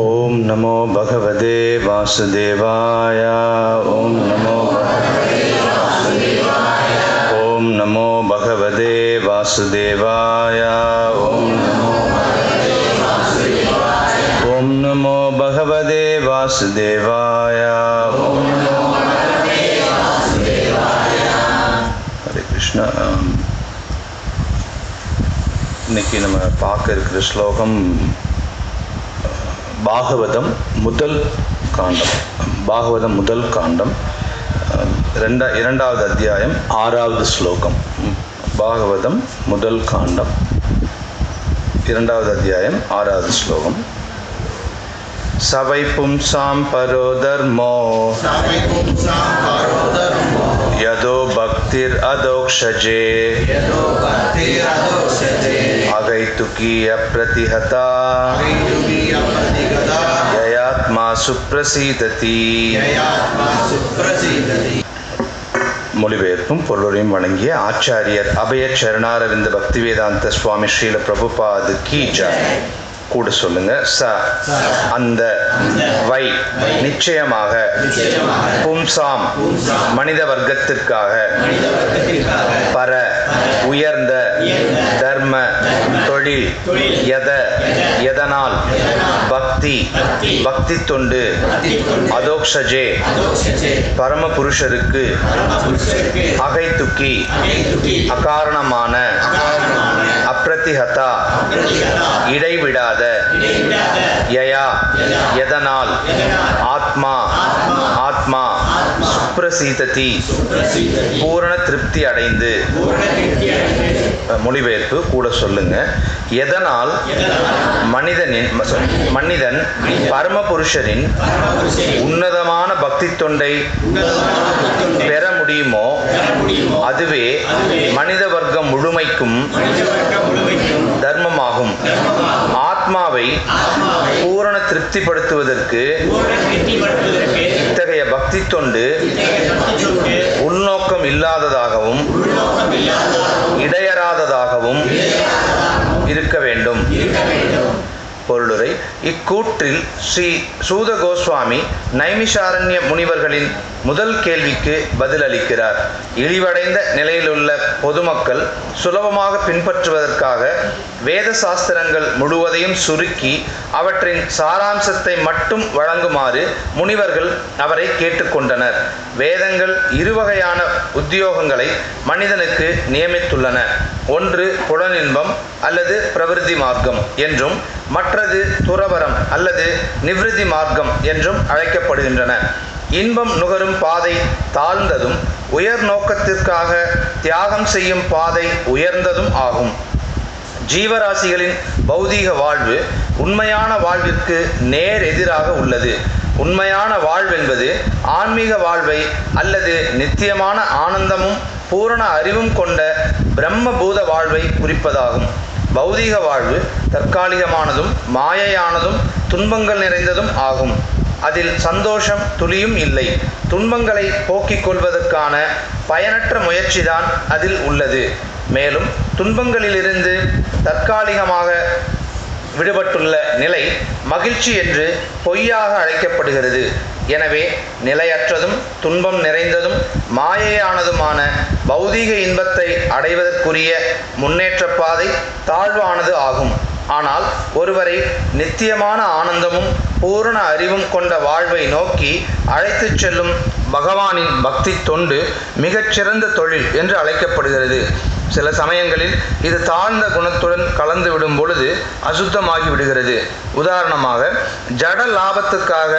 ओम नमो भगवते वासुदेवाय ओम नमो भगवते वासुदेवाय ओम नमो भगवते वासुदेवाय ओम नमो भगवते वासुदेवाय ओम नमो भगवते वासुदेवाय। हरे कृष्ण। इनकी नम पाकर श्लोकम பாகவதம் முதல் காண்டம், பாகவதம் முதல் காண்டம், இரண்டாவது அத்தியாயம், ஆறாவது ஸ்லோகம். பாகவதம் முதல் காண்டம், இரண்டாவது அத்தியாயம், ஆறாவது ஸ்லோகம். சவை பும்சாம் பரோ தர்மோ यदो भक्तिर अदोक्षजे अगैतुकीय प्रतिहता ययात्मा सुप्रसीदति। மொழிபெயர்ப்பும் பொருளையும் வணங்கிய ஆச்சாரியர் அபய சரணாரவிந்த பக்தி வேதாந்த சுவாமி ஸ்ரீல பிரபுபாது கி ஜெய். கூட சொல்லுங்க. ச அந்த வை நிச்சயமாக பும்சாம் மனித வர்க்கத்திற்காக பர உயர்ந்த தர்ம தொழில் எதனால் பக்தி பக்தி தொண்டு அதோக்ஷஜே பரம புருஷருக்கு அகைத்துக்கி அகாரணமான அப்ரதிஹதா இடைவிடாத யயா எதனால் ஆத்மா ஆத்மா சுப்ரசீததி பூரண திருப்தி அடைந்து. மொழிபெயர்ப்பு கூட சொல்லுங்க. எதனால் மனிதன் பரமபுருஷரின் உன்னதமான பக்தி தொண்டை பெற முடியுமோ அதுவே மனித வர்க்கம் முழுமைக்கும் தர்மமாகும். ஆத்மாவை பூரண திருப்திப்படுத்துவதற்கு இத்தகைய பக்தி தொண்டு உள்நோக்கம் இல்லாததாகவும் இடையறாததாகவும் இருக்க வேண்டும். பொருளுரை. இக்கூற்றில் ஸ்ரீ சூத கோஸ்வாமி நைமிஷாரண்ய முனிவர்களின் முதல் கேள்விக்கு பதிலளிக்கிறார். இழிவடைந்த நிலையிலுள்ள பொதுமக்கள் சுலபமாக பின்பற்றுவதற்காக வேத சாஸ்திரங்கள் முழுவதையும் சுருக்கி அவற்றின் சாராம்சத்தை மட்டும் வழங்குமாறு முனிவர்கள் அவரை கேட்டுக்கொண்டனர். வேதங்கள் இருவகையான உத்தியோகங்களை மனிதனுக்கு நியமித்துள்ளன. ஒன்று புலனின்பம் அல்லது பிரவிருத்தி மார்க்கம் என்றும் மற்றது துறவரம் அல்லது நிவிருத்தி மார்க்கம் என்றும் அழைக்கப்படுகின்றன. இன்பம் நுகரும் பாதை தாழ்ந்ததும் உயர் நோக்கத்திற்காக தியாகம் செய்யும் பாதை உயர்ந்ததும் ஆகும். ஜீவராசிகளின் பௌதீக வாழ்வு உண்மையான வாழ்விற்கு நேர் எதிராக உள்ளது. உண்மையான வாழ்வென்பது ஆன்மீக வாழ்வை அல்லது நித்தியமான ஆனந்தமும் பூரண அறிவும் கொண்ட பிரம்மபூத வாழ்வை குறிப்பதாகும். பௌதீக வாழ்வு தற்காலிகமானதும் மாயையானதும் துன்பங்கள் நிறைந்ததும் ஆகும். அதில் சந்தோஷம் துளியும் இல்லை. துன்பங்களை போக்கிக் கொள்வதற்கான பயனற்ற முயற்சிதான் அதில் உள்ளது. மேலும் துன்பங்களிலிருந்து தற்காலிகமாக விடுபட்டுள்ள நிலை மகிழ்ச்சி என்று பொய்யாக அழைக்கப்படுகிறது. எனவே நிலையற்றதும் துன்பம் நிறைந்ததும் மாயையானதுமான பௌதீக இன்பத்தை அடைவதற்குரிய முன்னேற்ற பாதை தாழ்வானது ஆகும். ஆனால் ஒருவரை நித்தியமான ஆனந்தமும் பூரண அறிவும் கொண்ட வாழ்வை நோக்கி அழைத்துச் செல்லும் பகவானின் பக்தி தொண்டு மிகச்சிறந்த தொழில் என்று அழைக்கப்படுகிறது. சில சமயங்களில் இது தாழ்ந்த குணத்துடன் கலந்துவிடும் பொழுது அசுத்தமாகி விடுகிறது. உதாரணமாக ஜட லாபத்துக்காக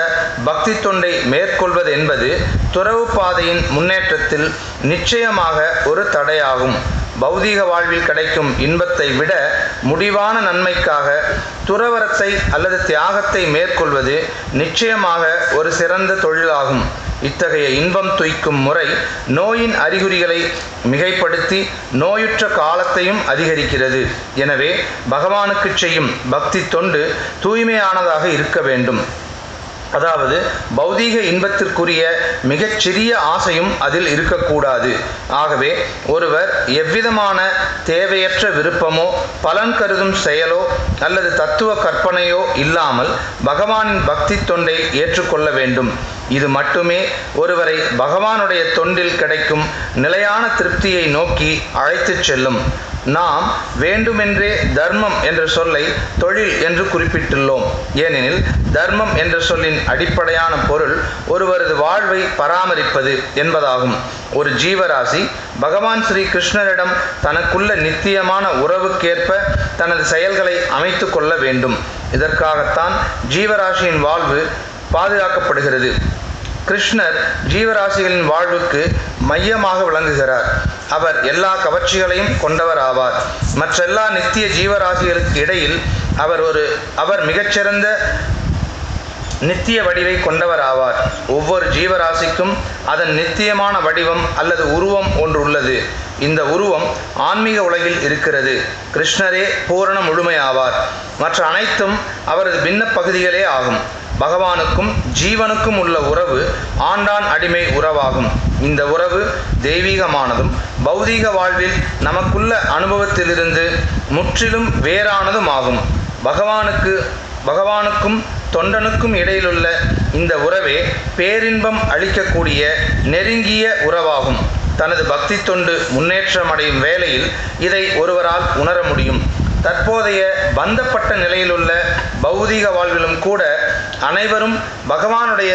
பக்தி தொண்டை மேற்கொள்வது என்பது துறவு பாதையின் முன்னேற்றத்தில் நிச்சயமாக ஒரு தடையாகும். பௌதீக வாழ்வில் கிடைக்கும் இன்பத்தை விட முடிவான நன்மைக்காக துறவரத்தை அல்லது தியாகத்தை மேற்கொள்வது நிச்சயமாக ஒரு சிறந்த தொழிலாகும். இத்தகைய இன்பம் துய்க்கும் முறை நோயின் அறிகுறிகளை மிகைப்படுத்தி நோயுற்ற காலத்தையும் அதிகரிக்கிறது. எனவே பகவானுக்கு செய்யும் பக்தி தொண்டு தூய்மையானதாக இருக்க வேண்டும். அதாவது பௌதீக இன்பத்திற்குரிய மிகச்சிறிய ஆசையும் அதில் இருக்கக்கூடாது. ஆகவே ஒருவர் எவ்விதமான தேவையற்ற விருப்பமோ பலன் கருதும் செயலோ அல்லது தத்துவ கற்பனையோ இல்லாமல் பகவானின் பக்தி தொண்டை ஏற்றுக்கொள்ள வேண்டும். இது மட்டுமே ஒருவரை பகவானுடைய தொண்டில் கிடைக்கும் நிலையான திருப்தியை நோக்கி அழைத்துச் செல்லும். நாம் வேண்டுமென்றே தர்மம் என்ற சொல்லை தொழில் என்று குறிப்பிட்டுள்ளோம். ஏனெனில் தர்மம் என்ற சொல்லின் அடிப்படையான பொருள் ஒருவரது வாழ்வை பராமரிப்பது என்பதாகும். ஒரு ஜீவராசி பகவான் ஸ்ரீ கிருஷ்ணரிடம் தனக்குள்ள நித்தியமான உறவுக்கேற்ப தனது செயல்களை அமைத்து கொள்ள வேண்டும். இதற்காகத்தான் ஜீவராசியின் வாழ்வு பாதுகாக்கப்படுகிறது. கிருஷ்ணர் ஜீவராசிகளின் வாழ்வுக்கு மையமாக விளங்குகிறார். அவர் எல்லா கவர்ச்சிகளையும் கொண்டவர் ஆவார். மற்றெல்லா நித்திய ஜீவராசிகளுக்கு இடையில் அவர் மிகச்சிறந்த நித்திய வடிவை கொண்டவர் ஆவார். ஒவ்வொரு ஜீவராசிக்கும் அதன் நித்தியமான வடிவம் அல்லது உருவம் ஒன்று உள்ளது. இந்த உருவம் ஆன்மீக உலகில் இருக்கிறது. கிருஷ்ணரே பூரண முழுமையாவார். மற்ற அனைத்தும் அவரது பின்ன பகுதிகளே ஆகும். பகவானுக்கும் ஜீவனுக்கும் உள்ள உறவு ஆண்டான் அடிமை உறவாகும். இந்த உறவு தெய்வீகமானதும் பௌதீக வாழ்வில் நமக்குள்ள அனுபவத்திலிருந்து முற்றிலும் வேறானதும் ஆகும். பகவானுக்கும் தொண்டனுக்கும் இடையிலுள்ள இந்த உறவே பேரின்பம் அளிக்கக்கூடிய நெருங்கிய உறவாகும். தனது பக்தி தொண்டு முன்னேற்றமடையும் வேளையில் இதை ஒருவரால் உணர முடியும். தற்போதைய பந்தப்பட்ட நிலையிலுள்ள பௌதீக வாழ்விலும் கூட அனைவரும் பகவானுடைய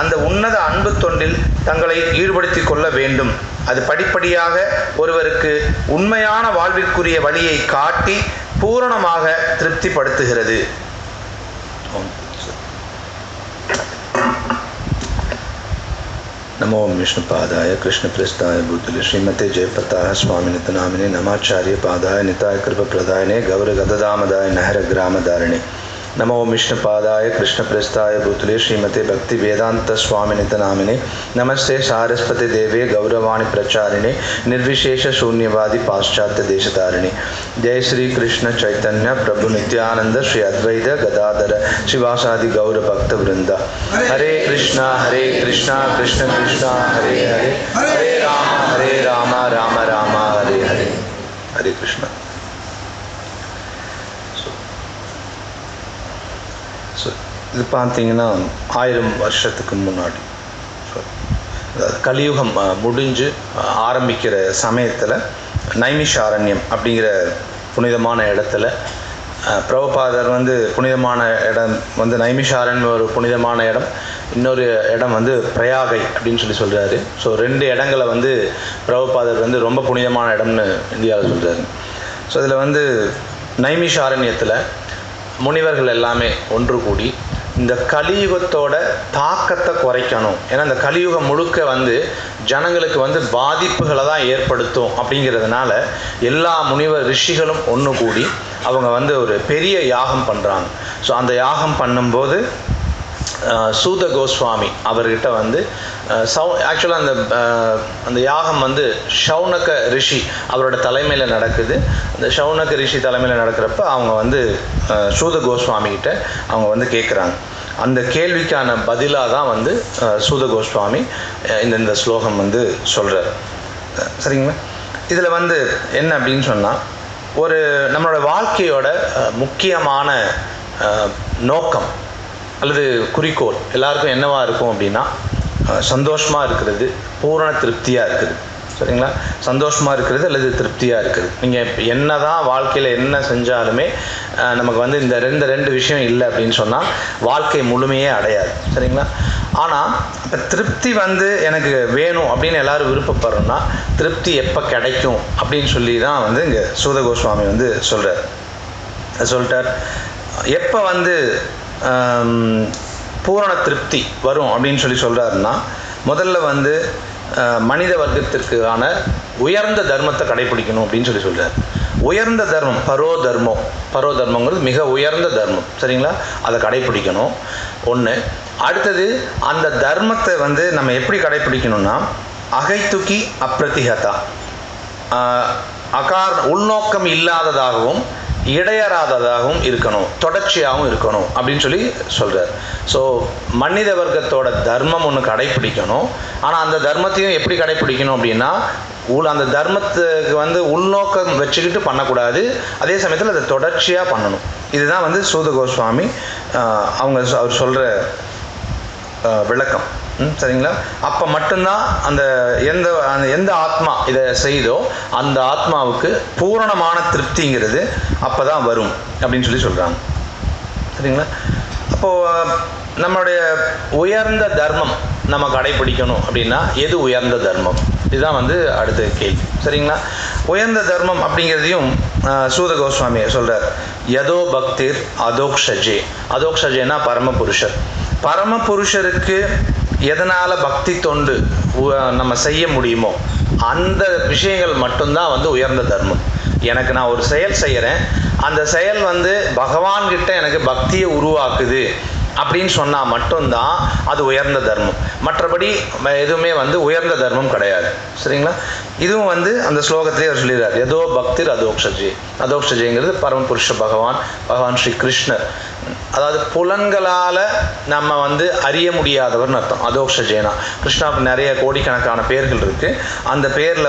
அந்த உன்னத அன்பு தொண்டில் தங்களை ஈடுபடுத்தி கொள்ள வேண்டும். அது படிப்படியாக ஒருவருக்கு உண்மையான வாழ்விற்குரிய வழியை காட்டி பூரணமாக திருப்திப்படுத்துகிறது. नमो विष्णुपादाय कृष्णप्रस्थाय भूतले श्रीमते जयपताय स्वामिनितनामिने नमाचार्य पादाय निताय कृपप्रदायने गौरगदामदाय नहरग्रामधारिणे नमो विष्णुपादाय कृष्णप्रस्थाय भूतले श्रीमते भक्ति वेदांत स्वामिनितनामिने नमस्ते सारस्वते देवे गौरवाणी प्रचारिणे निर्विशेष शून्यवादी पाश्चात्य देशतारिणे जय श्री कृष्ण चैतन्य प्रभु नित्यानंद श्री अद्वैत गदाधर श्रीवासादि गौर भक्त वृंद हरे कृष्णा कृष्ण कृष्णा हरे हरे हरे राम राम राम हरे हरे हरे कृष्णा. இது பார்த்தீங்கன்னா 1000 வருஷத்துக்கு முன்னாடி கலியுகம் முடிஞ்சு ஆரம்பிக்கிற சமயத்தில் நைமிஷாரண்யம் அப்படிங்கிற புனிதமான இடத்துல பிரபுபாதர் புனிதமான இடம் நைமிஷாரண்யம் ஒரு புனிதமான இடம், இன்னொரு இடம் பிரயாகை அப்படின்னு சொல்கிறாரு. ஸோ 2 இடங்களை பிரபுபாதர் ரொம்ப புனிதமான இடம்னு இந்தியாவில் சொல்கிறாரு. ஸோ அதில் நைமிஷாரண்யத்தில் முனிவர்கள் எல்லாமே ஒன்று கூடி இந்த கலியுகத்தோட தாக்கத்தை குறைக்கணும், ஏன்னா இந்த கலியுகம் முழுக்க ஜனங்களுக்கு பாதிப்புகளை தான் ஏற்படுத்தும் அப்படிங்கிறதுனால எல்லா முனிவர் ரிஷிகளும் ஒன்று கூடி அவங்க ஒரு பெரிய யாகம் பண்ணுறாங்க. ஸோ அந்த யாகம் பண்ணும்போது சூத கோஸ்வாமி அவர்கிட்ட ஆக்சுவலாக அந்த யாகம் ஷௌனக ரிஷி அவரோட தலைமையில் நடக்குது. அந்த ஷௌனக ரிஷி தலைமையில் நடக்கிறப்ப அவங்க சூத கோஸ்வாமிகிட்ட அவங்க கேட்குறாங்க. அந்த கேள்விக்கான பதிலாக தான் சூத கோஸ்வாமி இந்த ஸ்லோகம் சொல்கிறார். சரிங்களா? இதில் என்ன அப்படின்னு சொன்னால், ஒரு நம்மளோட வாழ்க்கையோட முக்கியமான நோக்கம் அல்லது குறிக்கோள் எல்லாருக்கும் என்னவாக இருக்கும் அப்படின்னா, சந்தோஷமாக இருக்கிறது, பூரண திருப்தியாக இருக்குது. சரிங்களா? சந்தோஷமாக இருக்கிறது அல்லது திருப்தியாக இருக்குது. நீங்கள் என்ன தான் வாழ்க்கையில் என்ன செஞ்சாலுமே நமக்கு இந்த ரெண்டு விஷயம் இல்லை அப்படின்னு சொன்னால் வாழ்க்கை முழுமையே அடையாது. சரிங்களா? ஆனால் இப்போ திருப்தி எனக்கு வேணும் அப்படின்னு எல்லோரும் விருப்பப்படுறோம்னா திருப்தி எப்போ கிடைக்கும் அப்படின்னு சொல்லி தான் இங்கே சூத கோஸ்வாமி சொல்கிறார். சொல்லிட்டார், எப்போ பூரண திருப்தி வரும் அப்படின்னு சொல்கிறாருன்னா, முதல்ல மனித வர்க்கத்திற்கான உயர்ந்த தர்மத்தை கடைபிடிக்கணும் அப்படின்னு சொல்கிறார். உயர்ந்த தர்மம் பரோ தர்மங்கிறது மிக உயர்ந்த தர்மம். சரிங்களா? அதை கடைபிடிக்கணும் ஒன்று. அடுத்தது, அந்த தர்மத்தை நம்ம எப்படி கடைபிடிக்கணும்னா, அகைத்துக்கி அப்ரதிஹதா, உள்நோக்கம் இல்லாததாகவும் இடையராததாகவும் இருக்கணும், தொடர்ச்சியாகவும் இருக்கணும் அப்படினு சொல்லி சொல்றார். சோ மனித வர்க்கத்தோட தர்மம் ஒன்னு கடைபிடிக்கணும். ஆனா அந்த தர்மத்தையும் எப்படி கடைபிடிக்கணும் அப்படினா அந்த தர்மத்துக்கு உள்நோக்கம் வச்சுக்கிட்டு பண்ணக்கூடாது, அதே சமயத்துல அதை தொடர்ச்சியா பண்ணணும். இதுதான் சூத கோஸ்வாமி அவர் சொல்ற விளக்கம். சரிங்களா? அப்ப மட்டும்தான் அந்த எந்த ஆத்மா இதை செய்தோ அந்த ஆத்மாவுக்கு பூரணமான திருப்திங்கிறது அப்பதான் வரும் அப்படின்னு சொல்லி சொல்றாங்க. சரிங்களா? அப்போ நம்மளுடைய உயர்ந்த தர்மம் நம்ம கடைபிடிக்கணும் அப்படின்னா எது உயர்ந்த தர்மம்? இதுதான் அடுத்த கேள்வி. சரிங்களா? உயர்ந்த தர்மம் அப்படிங்கிறதையும் சூத கோஸ்வாமி சொல்றார். யதோ பக்திர் அதோக்ஷஜே. அதோக்ஷஜேனா பரமபுருஷர். பரமபுருஷருக்கு எதனால பக்தி தொண்டு நம்ம செய்ய முடியுமோ அந்த விஷயங்கள் மட்டும்தான் உயர்ந்த தர்மம். எனக்கு நான் ஒரு செயல் செய்யறேன், அந்த செயல் பகவான்கிட்ட எனக்கு பக்தியை உருவாக்குது அப்படின்னு சொன்னா மட்டும்தான் அது உயர்ந்த தர்மம். மற்றபடி எதுவுமே உயர்ந்த தர்மம் கிடையாது. சரிங்களா? இதுவும் அந்த ஸ்லோகத்திலே அவர் சொல்லிடுறார். ஏதோ பக்திர் அதோக்ஷஜே. அதோக்ஷஜேங்கிறது பரமபுருஷ பகவான் ஸ்ரீ கிருஷ்ணர். அதாவது புலன்களால நம்ம அறிய முடியாதவர்னு அர்த்தம் அதோக்ஷஜேனா. கிருஷ்ணாவுக்கு நிறைய கோடிக்கணக்கான பேர்கள் இருக்கு. அந்த பேர்ல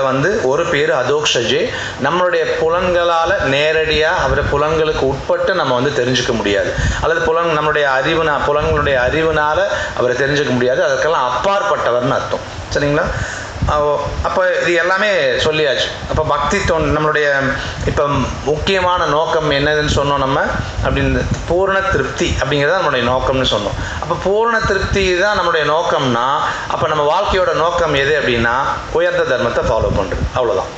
ஒரு பேர் அதோக்ஷஜே. நம்மளுடைய புலன்களால நேரடியா அவரை புலன்களுக்கு உட்பட்டு நம்ம தெரிஞ்சுக்க முடியாது, அல்லது புலன்களுடைய அறிவுனால அவரை தெரிஞ்சுக்க முடியாது. அதற்கெல்லாம் அப்பாற்பட்டவர்னு அர்த்தம். சரிங்களா? அப்போ இது எல்லாமே சொல்லியாச்சு. அப்போ பக்தி தொண்டு நம்மளுடைய இப்போ முக்கியமான நோக்கம் என்னதுன்னு சொன்னோம் நம்ம அப்படின்னு, பூர்ண திருப்தி அப்படிங்கிறத நம்மளுடைய நோக்கம்னு சொன்னோம். அப்போ பூர்ண திருப்தி தான் நம்மளுடைய நோக்கம்னா அப்போ நம்ம வாழ்க்கையோட நோக்கம் எது அப்படின்னா உயர்ந்த தர்மத்தை ஃபாலோ பண்ணுறது, அவ்வளோதான்.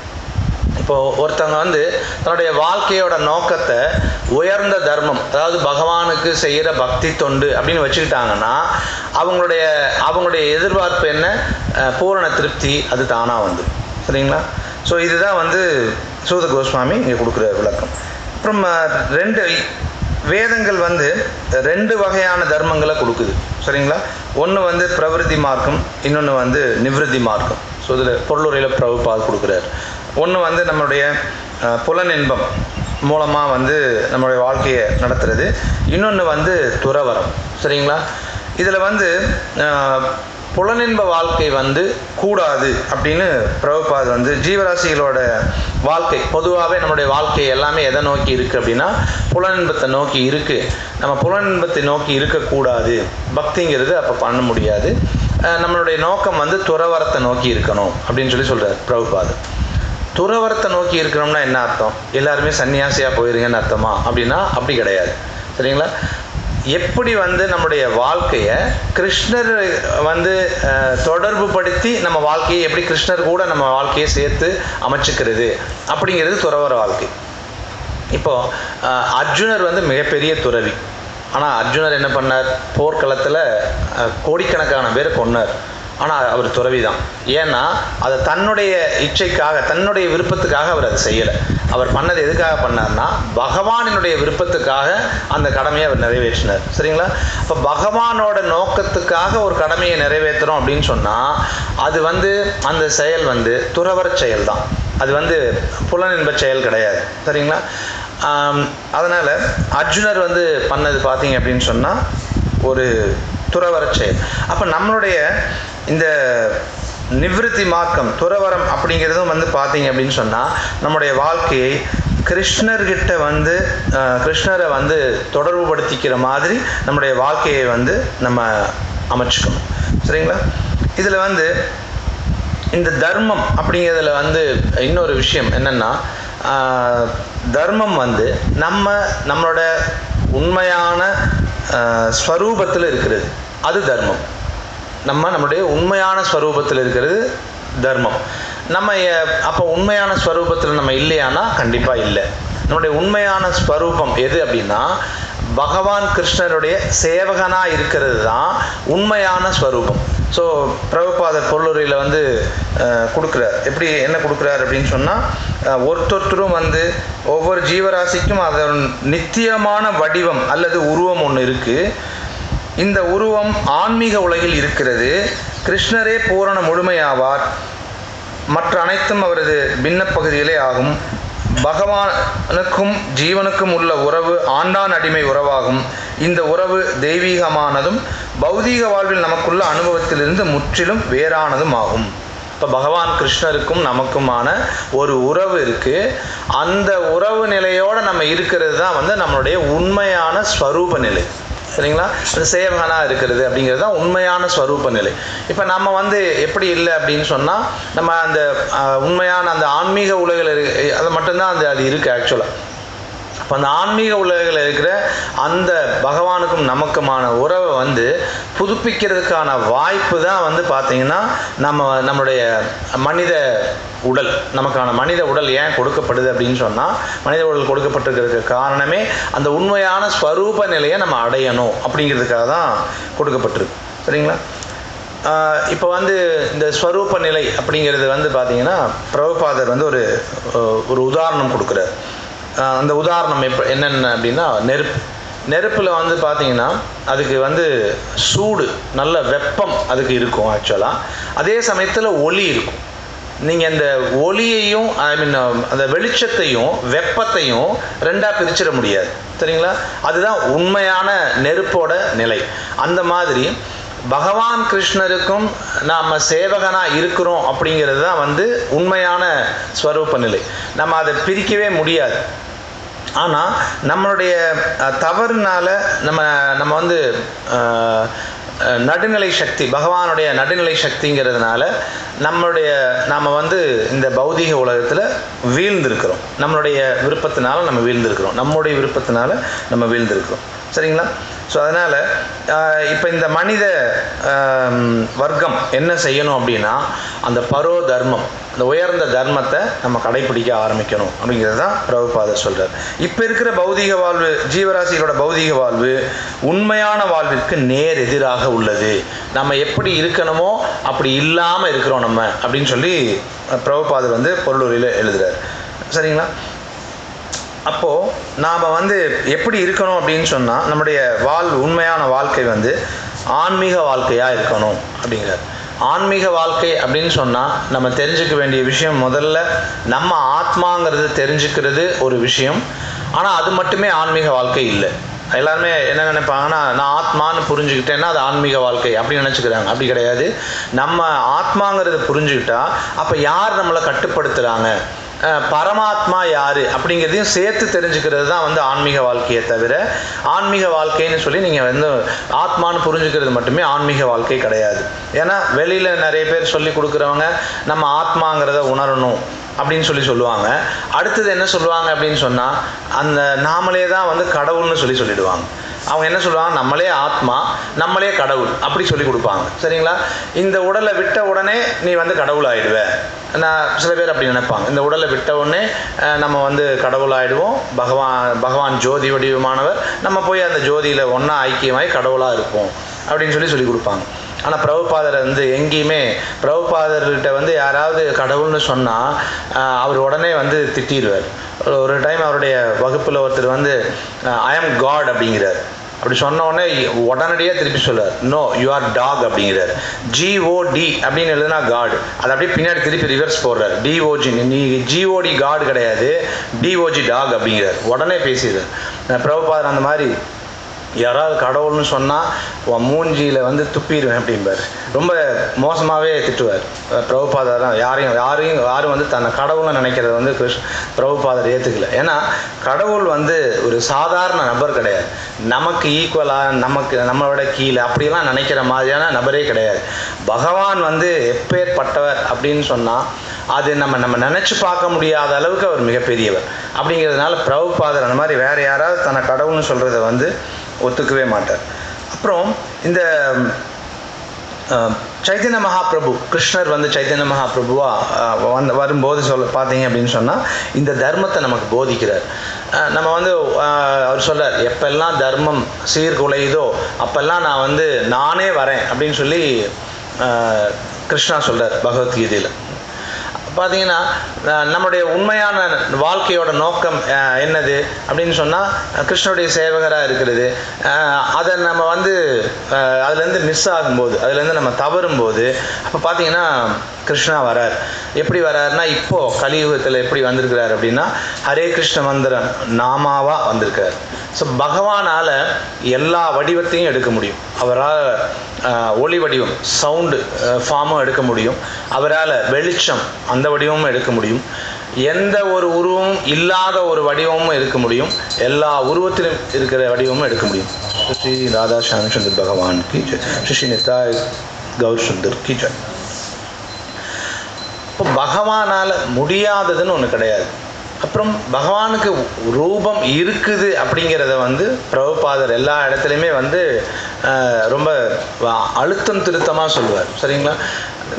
இப்போ ஒருத்தவங்க தன்னுடைய வாழ்க்கையோட நோக்கத்தை உயர்ந்த தர்மம், அதாவது பகவானுக்கு செய்யற பக்தி தொண்டு அப்படின்னு வச்சுக்கிட்டாங்கன்னா அவங்களுடைய எதிர்பார்ப்பு என்ன? பூரண திருப்தி, அது தானா வந்துடும். சரிங்களா? ஸோ இதுதான் சூத கோஸ்வாமி இங்கே கொடுக்குற விளக்கம். அப்புறம் ரெண்டு வேதங்கள் ரெண்டு வகையான தர்மங்களை கொடுக்குது. சரிங்களா? ஒன்று பிரவிருத்தி மார்க்கம், இன்னொன்று நிவிருத்தி மார்க்கம். ஸோ இதில் பொருளுரையில் பிரபுபாத் கொடுக்குறார். ஒன்று நம்மளுடைய புலனின்பம் மூலமாக நம்மளுடைய வாழ்க்கையை நடத்துறது, இன்னொன்று துறவரம். சரிங்களா? இதில் புலனின்ப வாழ்க்கை கூடாது அப்படின்னு பிரபுபாத் ஜீவராசிகளோட வாழ்க்கை பொதுவாகவே நம்மளுடைய வாழ்க்கை எல்லாமே எதை நோக்கி இருக்குது அப்படின்னா புலனின்பத்தை நோக்கி இருக்குது. நம்ம புலனின்பத்தை நோக்கி இருக்கக்கூடாது, பக்திங்கிறது அப்போ பண்ண முடியாது. நம்மளுடைய நோக்கம் துறவரத்தை நோக்கி இருக்கணும் அப்படின்னு சொல்லி சொல்கிறார் பிரபுபாத். துறவரத்தை நோக்கி இருக்கணும்னா என்ன அர்த்தம்? எல்லாருமே சன்னியாசியாக போயிருங்கன்னு அர்த்தமா அப்படின்னா அப்படி கிடையாது. சரிங்களா? எப்படி நம்முடைய வாழ்க்கையை கிருஷ்ணர் தொடர்பு படுத்தி நம்ம வாழ்க்கையை எப்படி கிருஷ்ணர் கூட நம்ம வாழ்க்கையை சேர்த்து அமைச்சுக்கிறது அப்படிங்கிறது துறவர வாழ்க்கை. இப்போ அர்ஜுனர் மிகப்பெரிய துறவி. ஆனால் அர்ஜுனர் என்ன பண்ணார்? போர்க்களத்தில் கோடிக்கணக்கான பேர் கொன்னார். ஆனால் அவர் துறவி தான். ஏன்னா அதை தன்னுடைய இச்சைக்காக, தன்னுடைய விருப்பத்துக்காக அவர் அதை செய்யலை. அவர் பண்ணது எதுக்காக பண்ணார்னா பகவானினுடைய விருப்பத்துக்காக அந்த கடமையை அவர் நிறைவேற்றினார். சரிங்களா? இப்போ பகவானோட நோக்கத்துக்காக ஒரு கடமையை நிறைவேற்றுறோம் அப்படின்னு சொன்னால் அது அந்த செயல் துறவர செயல் தான். அது புலனின்ப செயல் கிடையாது. சரிங்களா? அதனால் அர்ஜுனர் பண்ணது பார்த்தீங்க அப்படின்னு சொன்னால் ஒரு துறவர செயல். அப்போ நம்மளுடைய இந்த நிவிருத்தி மார்க்கம், துறவரம் அப்படிங்கிறதும் பார்த்தீங்க அப்படின்னு சொன்னால் நம்முடைய வாழ்க்கையை கிருஷ்ணர்கிட்ட கிருஷ்ணரை தொடர்பு படுத்திக்கிற மாதிரி நம்முடைய வாழ்க்கையை நம்ம அமைச்சுக்கணும். சரிங்களா? இதில் இந்த தர்மம் அப்படிங்கிறதுல இன்னொரு விஷயம் என்னென்னா தர்மம் நம்மளோட உண்மையான ஸ்வரூபத்தில் இருக்கிறது, அது தர்மம். நம்மளுடைய உண்மையான ஸ்வரூபத்தில் இருக்கிறது தர்மம். நம்ம அப்போ உண்மையான ஸ்வரூபத்தில் நம்ம இல்லையானா கண்டிப்பாக இல்லை. நம்மளுடைய உண்மையான ஸ்வரூபம் எது அப்படின்னா பகவான் கிருஷ்ணருடைய சேவகனாக இருக்கிறது தான் உண்மையான ஸ்வரூபம். ஸோ பிரபுபாதர் பொருளுரையில் கொடுக்குறார். எப்படி என்ன கொடுக்குறார் அப்படின்னு சொன்னால் ஒருத்தொருத்தரும் ஒவ்வொரு ஜீவராசிக்கும் அதன் நித்தியமான வடிவம் அல்லது உருவம் ஒன்று இருக்குது. இந்த உருவம் ஆன்மீக உலகில் இருக்கிறது. கிருஷ்ணரே பூரண முழுமையாவார், மற்ற அனைத்தும் அவரது பின்ன பகுதிகளே ஆகும். பகவானுக்கும் ஜீவனுக்கும் உள்ள உறவு ஆண்டான் அடிமை உறவாகும். இந்த உறவு தெய்வீகமானதும் பௌதீக வாழ்வில் நமக்குள்ள அனுபவத்திலிருந்து முற்றிலும் வேறானதும் ஆகும். இப்போ பகவான் கிருஷ்ணருக்கும் நமக்குமான ஒரு உறவு இருக்குது. அந்த உறவு நிலையோடு நம்ம இருக்கிறது தான் வந்து நம்மளுடைய உண்மையான ஸ்வரூப நிலை, சரிங்களா? அது சேவகனாக இருக்கிறது அப்படிங்கிறது தான் உண்மையான ஸ்வரூப நிலை. இப்போ நம்ம வந்து எப்படி இல்லை அப்படின்னு சொன்னால், நம்ம அந்த உண்மையான அந்த ஆன்மீக உலகில் அது மட்டும்தான் அது இருக்குது ஆக்சுவலாக. இப்போ அந்த ஆன்மீக உலகில் இருக்கிற அந்த பகவானுக்கும் நமக்குமான உறவை வந்து புதுப்பிக்கிறதுக்கான வாய்ப்பு தான் வந்து பார்த்திங்கன்னா நம்மளுடைய மனித உடல், நமக்கான மனித உடல் ஏன் கொடுக்கப்படுது அப்படின்னு சொன்னால், மனித உடல் கொடுக்கப்பட்டிருக்கிறதுக்கு காரணமே அந்த உண்மையான ஸ்வரூப நிலையை நம்ம அடையணும் அப்படிங்கிறதுக்காக தான் கொடுக்கப்பட்டிருக்கு, சரிங்களா? இப்போ வந்து இந்த ஸ்வரூப நிலை அப்படிங்கிறது வந்து பார்த்திங்கன்னா பிரபுபாதர் வந்து ஒரு உதாரணம் கொடுக்குறார். அந்த உதாரணம் என்னென்ன அப்படின்னா, நெருப்பில் வந்து பார்த்திங்கன்னா அதுக்கு வந்து சூடு, நல்ல வெப்பம் அதுக்கு இருக்கும் ஆக்சுவலாக. அதே சமயத்தில் ஒளி இருக்கும். நீங்கள் இந்த ஒளியையும் அந்த வெளிச்சத்தையும் வெப்பத்தையும் ரெண்டாக பிரிச்சிட முடியாது, சரிங்களா? அதுதான் உண்மையான நெருப்போட நிலை. அந்த மாதிரி பகவான் கிருஷ்ணருக்கும் நாம் சேவகனாக இருக்கிறோம் அப்படிங்கிறது தான் வந்து உண்மையான ஸ்வரூப நிலை. நம்ம அதை பிரிக்கவே முடியாது. ஆனால் நம்மளுடைய தவறுனால் நம்ம வந்து நடுநிலை சக்தி, பகவானுடைய நடுநிலை சக்திங்கிறதுனால நாம் வந்து இந்த பௌதீக உலகத்தில் வீழ்ந்திருக்கிறோம். நம்முடைய விருப்பத்தினால நம்ம வீழ்ந்திருக்கிறோம், சரிங்களா? ஸோ அதனால் இப்போ இந்த மனித வர்க்கம் என்ன செய்யணும் அப்படின்னா, அந்த பரோ தர்மம், அந்த உயர்ந்த தர்மத்தை நம்ம கடைபிடிக்க ஆரம்பிக்கணும் அப்படிங்கிறது தான் பிரபுபாதர் சொல்கிறார். இப்போ இருக்கிற பௌதீக வாழ்வு, ஜீவராசிகளோட பௌதீக வாழ்வு உண்மையான வாழ்விற்கு நேர் எதிராக உள்ளது. நம்ம எப்படி இருக்கணுமோ அப்படி இல்லாமல் இருக்கிறோம் நம்ம அப்படின்னு சொல்லி பிரபுபாதர் வந்து பொருளுரையில் எழுதுகிறார், சரிங்களா? அப்போது நாம் வந்து எப்படி இருக்கணும் அப்படின்னு சொன்னால், நம்முடைய உண்மையான வாழ்க்கை வந்து ஆன்மீக வாழ்க்கையாக இருக்கணும் அப்படிங்கிறார். ஆன்மீக வாழ்க்கை அப்படின்னு சொன்னால் நம்ம தெரிஞ்சுக்க வேண்டிய விஷயம், முதல்ல நம்ம ஆத்மாங்கிறது தெரிஞ்சுக்கிறது ஒரு விஷயம். ஆனால் அது மட்டுமே ஆன்மீக வாழ்க்கை இல்லை. எல்லாருமே என்ன நினைப்பாங்கன்னா, நான் ஆத்மான்னு புரிஞ்சுக்கிட்டேன்னா அது ஆன்மீக வாழ்க்கை அப்படின்னு நினச்சிக்கிறாங்க. அப்படி கிடையாது. நம்ம ஆத்மாங்கிறத புரிஞ்சுக்கிட்டா அப்போ யார் நம்மளை கட்டுப்படுத்துகிறாங்க, பரமாத்மா யார் அப்படிங்கிறதையும் சேர்த்து தெரிஞ்சுக்கிறது தான் வந்து ஆன்மீக வாழ்க்கையை தவிர, ஆன்மீக வாழ்க்கைன்னு சொல்லி நீங்கள் வந்து ஆத்மான்னு புரிஞ்சுக்கிறது மட்டுமே ஆன்மீக வாழ்க்கை கிடையாது. ஏன்னா வெளியில் நிறைய பேர் சொல்லி கொடுக்குறவங்க நம்ம ஆத்மாங்கிறத உணரணும் அப்படின்னு சொல்லுவாங்க. அடுத்தது என்ன சொல்லுவாங்க அப்படின்னு சொன்னால், அந்த நாமளே தான் வந்து கடவுள்னு சொல்லிடுவாங்க. அவங்க என்ன சொல்லுவாங்க, நம்மளே ஆத்மா, நம்மளே கடவுள் அப்படி சொல்லி கொடுப்பாங்க, சரிங்களா? இந்த உடலை விட்ட உடனே நீ வந்து கடவுள் ஆகிடுவே. சில பேர் அப்படி நினைப்பாங்க, இந்த உடலை விட்ட உடனே நம்ம வந்து கடவுள் ஆகிடுவோம், பகவான் ஜோதி வடிவமானவர், நம்ம போய் அந்த ஜோதியில் ஒன்றா ஐக்கியமாய் கடவுளாக இருப்போம் அப்படின்னு சொல்லி கொடுப்பாங்க. ஆனால் பிரபுபாதரை வந்து எங்கேயுமே பிரபுபாதர்கிட்ட வந்து யாராவது கடவுள்னு சொன்னால் அவர் உடனே வந்து திட்டிடுவார். ஒரு டைம் அவருடைய வகுப்பில் ஒருத்தர் வந்து ஐ எம் காட் அப்படிங்கிறார். அப்படி சொன்ன உடனே உடனடியாக திருப்பி சொல்லுவார், நோ யூ ஆர் டாக் அப்படிங்கிறார். GOD அப்படின்னு எழுதுனா காட், அது அப்படியே பின்னாடி திருப்பி ரிவர்ஸ் போடுறார், DOG. நீ GOD காட் கிடையாது, DOG டாக் அப்படிங்கிறார். உடனே பேசிடுறார். பிரபுபாதர் அந்த மாதிரி யாராவது கடவுள்னு சொன்னால் மூஞ்சியில் வந்து துப்பிடுவேன் அப்படிம்பார். ரொம்ப மோசமாகவே திட்டுவார் பிரபுபாதர் தான். யாரும் வந்து தன்னை கடவுள்னு நினைக்கிறத வந்து பிரபுபாதர் ஏற்றுக்கல. ஏன்னா கடவுள் வந்து ஒரு சாதாரண நபர் கிடையாது. நமக்கு ஈக்குவலாக, நம்மளோட கீழே அப்படிலாம் நினைக்கிற மாதிரியான நபரே கிடையாது. பகவான் வந்து எப்பேற்பட்டவர் அப்படின்னு சொன்னால் அது நம்ம நினச்சி பார்க்க முடியாத அளவுக்கு அவர் மிகப்பெரியவர். அப்படிங்கிறதுனால பிரபுபாதர் அந்த மாதிரி வேறு யாராவது தன்னை கடவுள்னு சொல்கிறத வந்து ஒத்துக்கவே மாட்டார். அப்புறம் இந்த சைத்தன்ய மகாபிரபு கிருஷ்ணர் வந்து சைத்தன்ய மகாபிரபுவாக வரும்போது பார்த்தீங்க அப்படின்னு சொன்னால் இந்த தர்மத்தை நமக்கு போதிக்கிறார். நம்ம வந்து அவர் சொல்கிறார், எப்பெல்லாம் தர்மம் சீர்குலையுதோ அப்பெல்லாம் நான் வந்து நானே வரேன் அப்படின்னு சொல்லி கிருஷ்ணா சொல்கிறார் பகவத்கீதையில். பார்த்தீங்கன்னா நம்முடைய உண்மையான வாழ்க்கையோட நோக்கம் என்னது அப்படின்னு சொன்னால் கிருஷ்ணனுடைய சேவகராக இருக்கிறது. அதை நம்ம வந்து அதுலேருந்து மிஸ் ஆகும்போது, அதுலேருந்து நம்ம தவறும்போது, அப்போ பார்த்தீங்கன்னா கிருஷ்ணா வரார். எப்படி வராருன்னா, இப்போது கலியுகத்தில் எப்படி வந்திருக்கிறார் அப்படின்னா, ஹரே கிருஷ்ண மந்திரம் நாமாவாக வந்திருக்கார். ஸோ பகவானால் எல்லா வடிவத்தையும் எடுக்க முடியும். அவரால் ஒளி வடிவம், சவுண்டு ஃபார்மும் எடுக்க முடியும். அவரால் வெளிச்சம் அந்த வடிவமும் எடுக்க முடியும். எந்த ஒரு உருவமும் இல்லாத ஒரு வடிவமும் எடுக்க முடியும். எல்லா உருவத்திலும் இருக்கிற வடிவமும் எடுக்க முடியும். ஸ்ரீ ராதா ஷாமச்சந்திர பகவான் கி ஜெய். ஸ்ரீ ஸ்ரீ நித்தாய் கௌர் சுந்தர் கி ஜெய். இப்போ பகவானால் முடியாததுன்னு ஒன்று கிடையாது. அப்புறம் பகவானுக்கு ரூபம் இருக்குது அப்படிங்கிறத வந்து பிரபுபாதர் எல்லா இடத்துலையுமே வந்து ரொம்ப அழுத்தம் திருத்தமாக சொல்லுவார். சரிங்களா?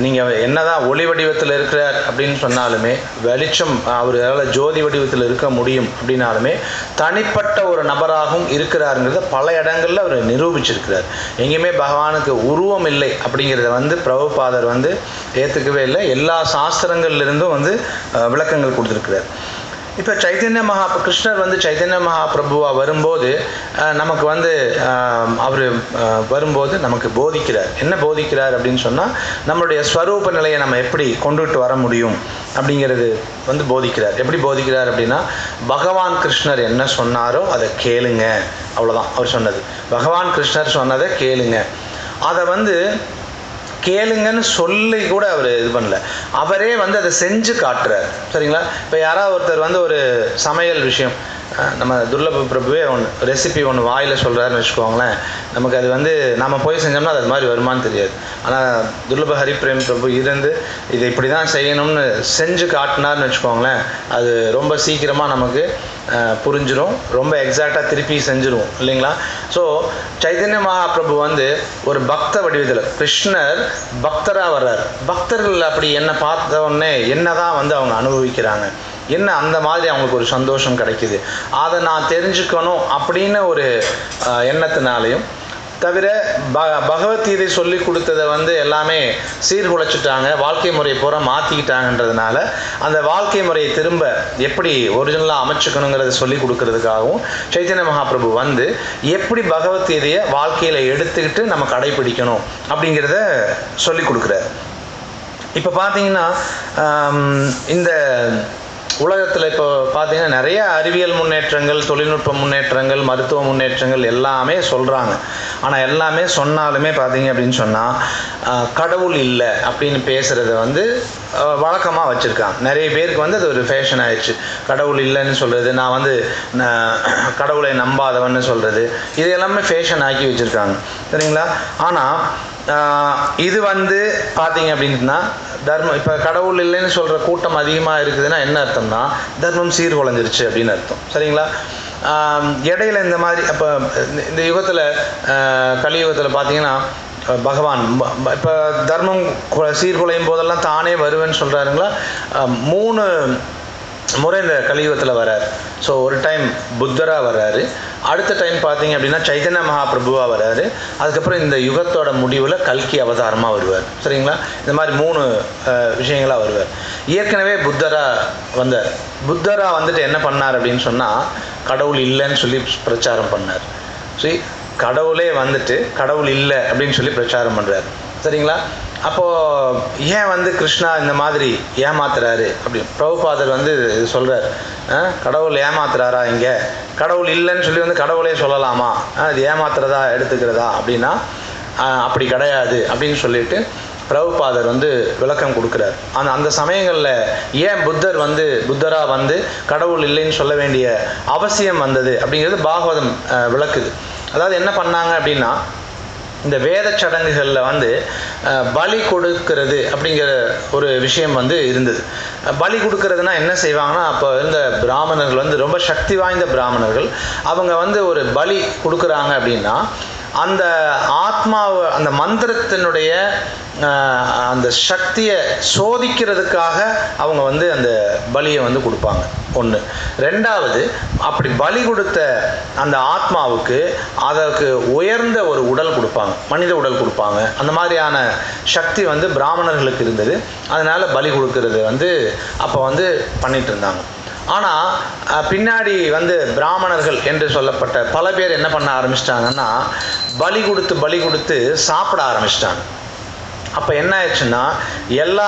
நீங்கள் என்ன தான் ஒளி வடிவத்தில் இருக்கிறார் அப்படின்னு சொன்னாலுமே, வெளிச்சம் அவரால் ஜோதி வடிவத்தில் இருக்க முடியும் அப்படின்னாலுமே, தனிப்பட்ட ஒரு நபராகவும் இருக்கிறாருங்கிறத பல இடங்களில் அவர் நிரூபிச்சிருக்கிறார். எங்கேயுமே பகவானுக்கு உருவம் இல்லை அப்படிங்கிறத வந்து பிரபுபாதர் வந்து ஏற்றுக்கவே இல்லை. எல்லா சாஸ்திரங்கள்லேருந்தும் வந்து விளக்கங்கள் கொடுத்துருக்கிறார். இப்போ சைத்தன்ய மகா கிருஷ்ணர் வந்து சைத்தன்ய மகாபிரபுவாக வரும்போது நமக்கு வந்து அவர் வரும்போது நமக்கு போதிக்கிறார். என்ன போதிக்கிறார் அப்படின்னு சொன்னால், நம்மளுடைய ஸ்வரூப நிலையை நம்ம எப்படி கொண்டுகிட்டு வர முடியும் அப்படிங்கிறது வந்து போதிக்கிறார். எப்படி போதிக்கிறார் அப்படின்னா, பகவான் கிருஷ்ணர் என்ன சொன்னாரோ அதை கேளுங்க, அவ்வளோதான் அவர் சொன்னது. பகவான் கிருஷ்ணர் சொன்னதை கேளுங்க. அதை வந்து கேளுங்கன்னு சொல்லி கூட அவர் இது பண்ணல, அவரே வந்து அதை செஞ்சு காட்டுறார். சரிங்களா? இப்போ யாராவது ஒருத்தர் வந்து ஒரு சமையல் விஷயம், நம்ம துர்லப பிரபுவே ஒன்று ரெசிபி ஒன்று வாயில் சொல்கிறாருன்னு வச்சுக்கோங்களேன். நமக்கு அது வந்து நம்ம போய் செஞ்சோம்னா அது மாதிரி வருமானு தெரியாது. ஆனால் துர்லப ஹரிப்ரேம் பிரபு இருந்து இது இப்படி தான் செய்யணும்னு செஞ்சு காட்டினார்னு வச்சுக்கோங்களேன், அது ரொம்ப சீக்கிரமாக நமக்கு புரிஞ்சிடும், ரொம்ப எக்ஸாக்டாக திருப்பி செஞ்சிடுவோம் இல்லைங்களா? ஸோ சைதன்ய மகாபிரபு வந்து ஒரு பக்த வடிவத்தில் கிருஷ்ணர் பக்தராக வர்றார். பக்தர்கள் அப்படி என்னை பார்த்த உடனே என்ன தான் வந்து அவங்க அனுபவிக்கிறாங்க, என்ன அந்த மாதிரி அவங்களுக்கு ஒரு சந்தோஷம் கிடைக்குது, அதை நான் தெரிஞ்சுக்கணும் அப்படின்னு ஒரு எண்ணத்தினாலையும், தவிர பகவத்கீதை சொல்லி கொடுத்ததை வந்து எல்லாமே சீர்குலைச்சிட்டாங்க, வாழ்க்கை முறையை பூரா மாற்றிக்கிட்டாங்கன்றதுனால அந்த வாழ்க்கை முறையை திரும்ப எப்படி ஒரிஜினலாக அமைச்சுக்கணுங்கிறத சொல்லி கொடுக்கறதுக்காகவும் சைத்தன்ய மகாபிரபு வந்து எப்படி பகவத்கீதையை வாழ்க்கையில் எடுத்துக்கிட்டு நம்ம கடைபிடிக்கணும் அப்படிங்கிறத சொல்லி கொடுக்குறாரு. இப்போ பார்த்தீங்கன்னா இந்த உலகத்தில் இப்போ பார்த்தீங்கன்னா நிறைய அறிவியல் முன்னேற்றங்கள், தொழில்நுட்ப முன்னேற்றங்கள், மருத்துவ முன்னேற்றங்கள் எல்லாமே சொல்கிறாங்க. ஆனால் எல்லாமே சொன்னாலுமே பார்த்தீங்க அப்படின்னு சொன்னால், கடவுள் இல்லை அப்படின்னு பேசுகிறத வந்து வழக்கமாக வச்சுருக்காங்க. நிறைய பேருக்கு வந்து அது ஒரு ஃபேஷன் ஆயிடுச்சு. கடவுள் இல்லைன்னு சொல்கிறது, நான் வந்து கடவுளை நம்பாதவன்னு சொல்கிறது, இது எல்லாமே ஃபேஷன் ஆக்கி வச்சுருக்காங்க. சரிங்களா? ஆனால் இது வந்து பார்த்தீங்க அப்படின்னா தர்மம், இப்போ கடவுள் இல்லைன்னு சொல்கிற கூட்டம் அதிகமாக இருக்குதுன்னா என்ன அர்த்தம்னா, தர்மம் சீர்குலைஞ்சிருச்சு அப்படின்னு அர்த்தம். சரிங்களா? இடையில இந்த மாதிரி அப்போ இந்த யுகத்தில், கலியுகத்தில் பார்த்தீங்கன்னா பகவான் இப்போ தர்மம் சீர்குலையும் போதெல்லாம் தானே வருவேன்னு சொல்கிறாருங்களா? 3 முறை இந்த கலியுகத்தில் வர்றார். ஸோ ஒரு டைம் புத்தராக வர்றாரு, அடுத்த டைம் பார்த்தீங்க அப்படின்னா சைதன்ய மகாபிரபுவாக வர்றாரு, அதுக்கப்புறம் இந்த யுகத்தோட முடிவில் கல்கி அவதாரமாக வருவார். சரிங்களா? இந்த மாதிரி 3 விஷயங்களாக வருவார். ஏற்கனவே புத்தராக வந்தார். புத்தராக வந்துட்டு என்ன பண்ணார் அப்படின்னு சொன்னால், கடவுள் இல்லைன்னு சொல்லி பிரச்சாரம் பண்ணார். சரி, கடவுளே வந்துட்டு கடவுள் இல்லை அப்படின்னு சொல்லி பிரச்சாரம் பண்ணுறார். சரிங்களா? அப்போது ஏன் வந்து கிருஷ்ணா இந்த மாதிரி ஏமாத்துறாரு அப்படின்னு பிரபுபாதர் வந்து சொல்கிறார். கடவுள் ஏமாத்துறாரா? இங்கே கடவுள் இல்லைன்னு சொல்லி வந்து கடவுளே சொல்லலாமா? அது ஏமாத்துறதா எடுத்துக்கிறதா அப்படின்னா, அப்படி கிடையாது அப்படின்னு சொல்லிட்டு பிரபுபாதர் வந்து விளக்கம் கொடுக்குறார். ஆனால் அந்த சமயங்களில் ஏன் புத்தர் வந்து புத்தராக வந்து கடவுள் இல்லைன்னு சொல்ல வேண்டிய அவசியம் வந்தது அப்படிங்கிறது பாகவதம் விளக்குது. அதாவது என்ன பண்ணாங்க அப்படின்னா, இந்த வேத சடங்குகளில் வந்து பலி கொடுக்கிறது அப்படிங்கிற ஒரு விஷயம் வந்து இருந்தது. பலி கொடுக்கறதுனா என்ன செய்வாங்கன்னா, அப்போ இந்த பிராமணர்கள் வந்து ரொம்ப சக்தி வாய்ந்த பிராமணர்கள், அவங்க வந்து ஒரு பலி கொடுக்குறாங்க அப்படின்னா, அந்த ஆத்மாவை, அந்த மந்திரத்தினுடைய அந்த சக்தியை சோதிக்கிறதுக்காக அவங்க வந்து அந்த பலியை வந்து கொடுப்பாங்க. 1. ரெண்டாவது, அப்படி பலி கொடுத்த அந்த ஆத்மாவுக்கு அதற்கு உயர்ந்த ஒரு உடல் கொடுப்பாங்க, மனித உடல் கொடுப்பாங்க. அந்த மாதிரியான சக்தி வந்து பிராமணர்களுக்கு இருந்தது. அதனால் பலி கொடுக்கறது வந்து அப்போ வந்து பண்ணிட்டு இருந்தாங்க. ஆனால் பின்னாடி வந்து பிராமணர்கள் என்று சொல்லப்பட்ட பல பேர் என்ன பண்ண ஆரம்பிச்சிட்டாங்கன்னா, बलि कुडुत्तु सापड़ आरंभिच्चांगा அப்ப என்ன ஆச்சுன்னா எல்லா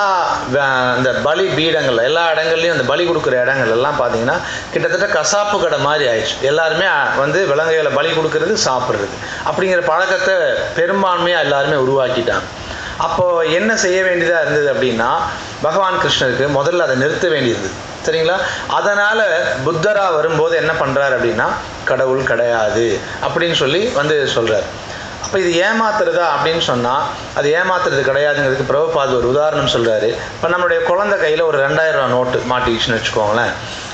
அந்த பலி பீடங்கள் எல்லா இடங்கள்லயும் அந்த பலி கொடுக்கிற இடங்கள் எல்லாம் பாத்தீங்கன்னா கிட்டத்தட்ட கசாப்பு கடை மாதிரி ஆயிச்சு எல்லாரும் வந்து விலங்குகளை பலி கொடுக்கிறது சாப்பிடுறது அப்படிங்கற பழக்கத்தை பெருமான்மையா எல்லாரும் உருவாக்கிட்டாங்க அப்போ என்ன செய்ய வேண்டியதா இருந்தது அப்படினா பகவான் கிருஷ்ணருக்கு முதல்ல அதை நிறுத்த வேண்டியது சரிங்களா அதனால புத்தரா வரும்போது என்ன பண்றாரு அப்படினா கடவுள் கிடையாது அப்படினு சொல்லி வந்து சொல்றாரு அப்ப இது ஏமாத்துறதா அப்படினு சொன்னா அது ஏமாத்துறது கிடையாதுங்கிறதுக்கு பிரபுபாதர் ஒரு உதாரணம் சொல்றாரு இப்ப நம்மளுடைய குழந்தை கையில ஒரு 2000 ரூபாய் நோட்டு மாட்டிக்கிச்சுன்னு வெச்சுக்கோங்களேன்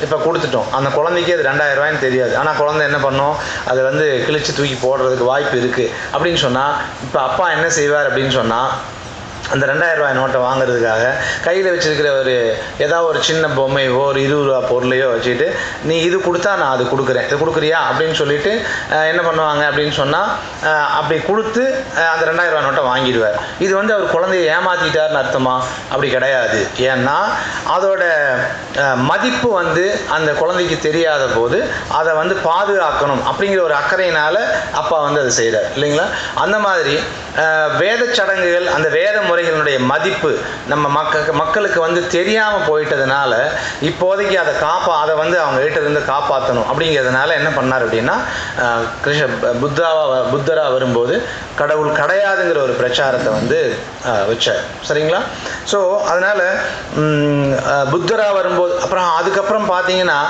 இப்ப கொடுத்துட்டோம் அந்த குழந்தைக்கு அது 2000 ரூபாய்னு தெரியாது ஆனா குழந்தை என்ன பண்ணோம் அது வந்து கிழிச்சு தூக்கி போடுறதுக்கு வாய்ப்பு இருக்கு அப்படினு சொன்னா இப்ப அப்பா என்ன செய்வார் அப்படினு சொன்னா அந்த 2000 ரூபாய் நோட்டை வாங்குறதுக்காக கையில வச்சிருக்கிற ஒரு ஏதா ஒரு சின்ன பொம்மை ஒரு 20 ரூபாய் பொருளையோ வச்சிட்டு நீ இது கொடுத்தா நான் அது கொடுக்கிறேன் இது கொடுக்கறியா அப்படினு சொல்லிட்டு என்ன பண்ணுவாங்க அப்படினு சொன்னா அப்படி கொடுத்து அந்த 2000 ரூபாய் நோட்டை வாங்கிடுவார் இது வந்து அவர் குழந்தையை ஏமாத்திட்டார்னு அர்த்தமா அப்படி கிடையாது ஏன்னா அதோட மதிப்பு வந்து அந்த குழந்தைக்கு தெரியாத போது அதை வந்து பாதுகாக்கணும் அப்படிங்கிற ஒரு அக்கறையினால அப்பா வந்து அதை செய்றார் இல்லீங்களா அந்த மாதிரி வேத சடங்குகள் அந்த வேத முறைகளுடைய மதிப்பு நம்ம மக்களுக்கு வந்து தெரியாம போயிட்டதனால இப்போதைக்கு அதை அதை வந்து அவங்க கிட்ட இருந்து காப்பாற்றணும் அப்படிங்கிறதுனால என்ன பண்ணார் அப்படின்னா புத்தரா வரும்போது கடவுள் கிடையாதுங்கிற ஒரு பிரச்சாரத்தை வந்து வச்சார் சரிங்களா ஸோ அதனால புத்தரா வரும்போது அதுக்கப்புறம் பார்த்தீங்கன்னா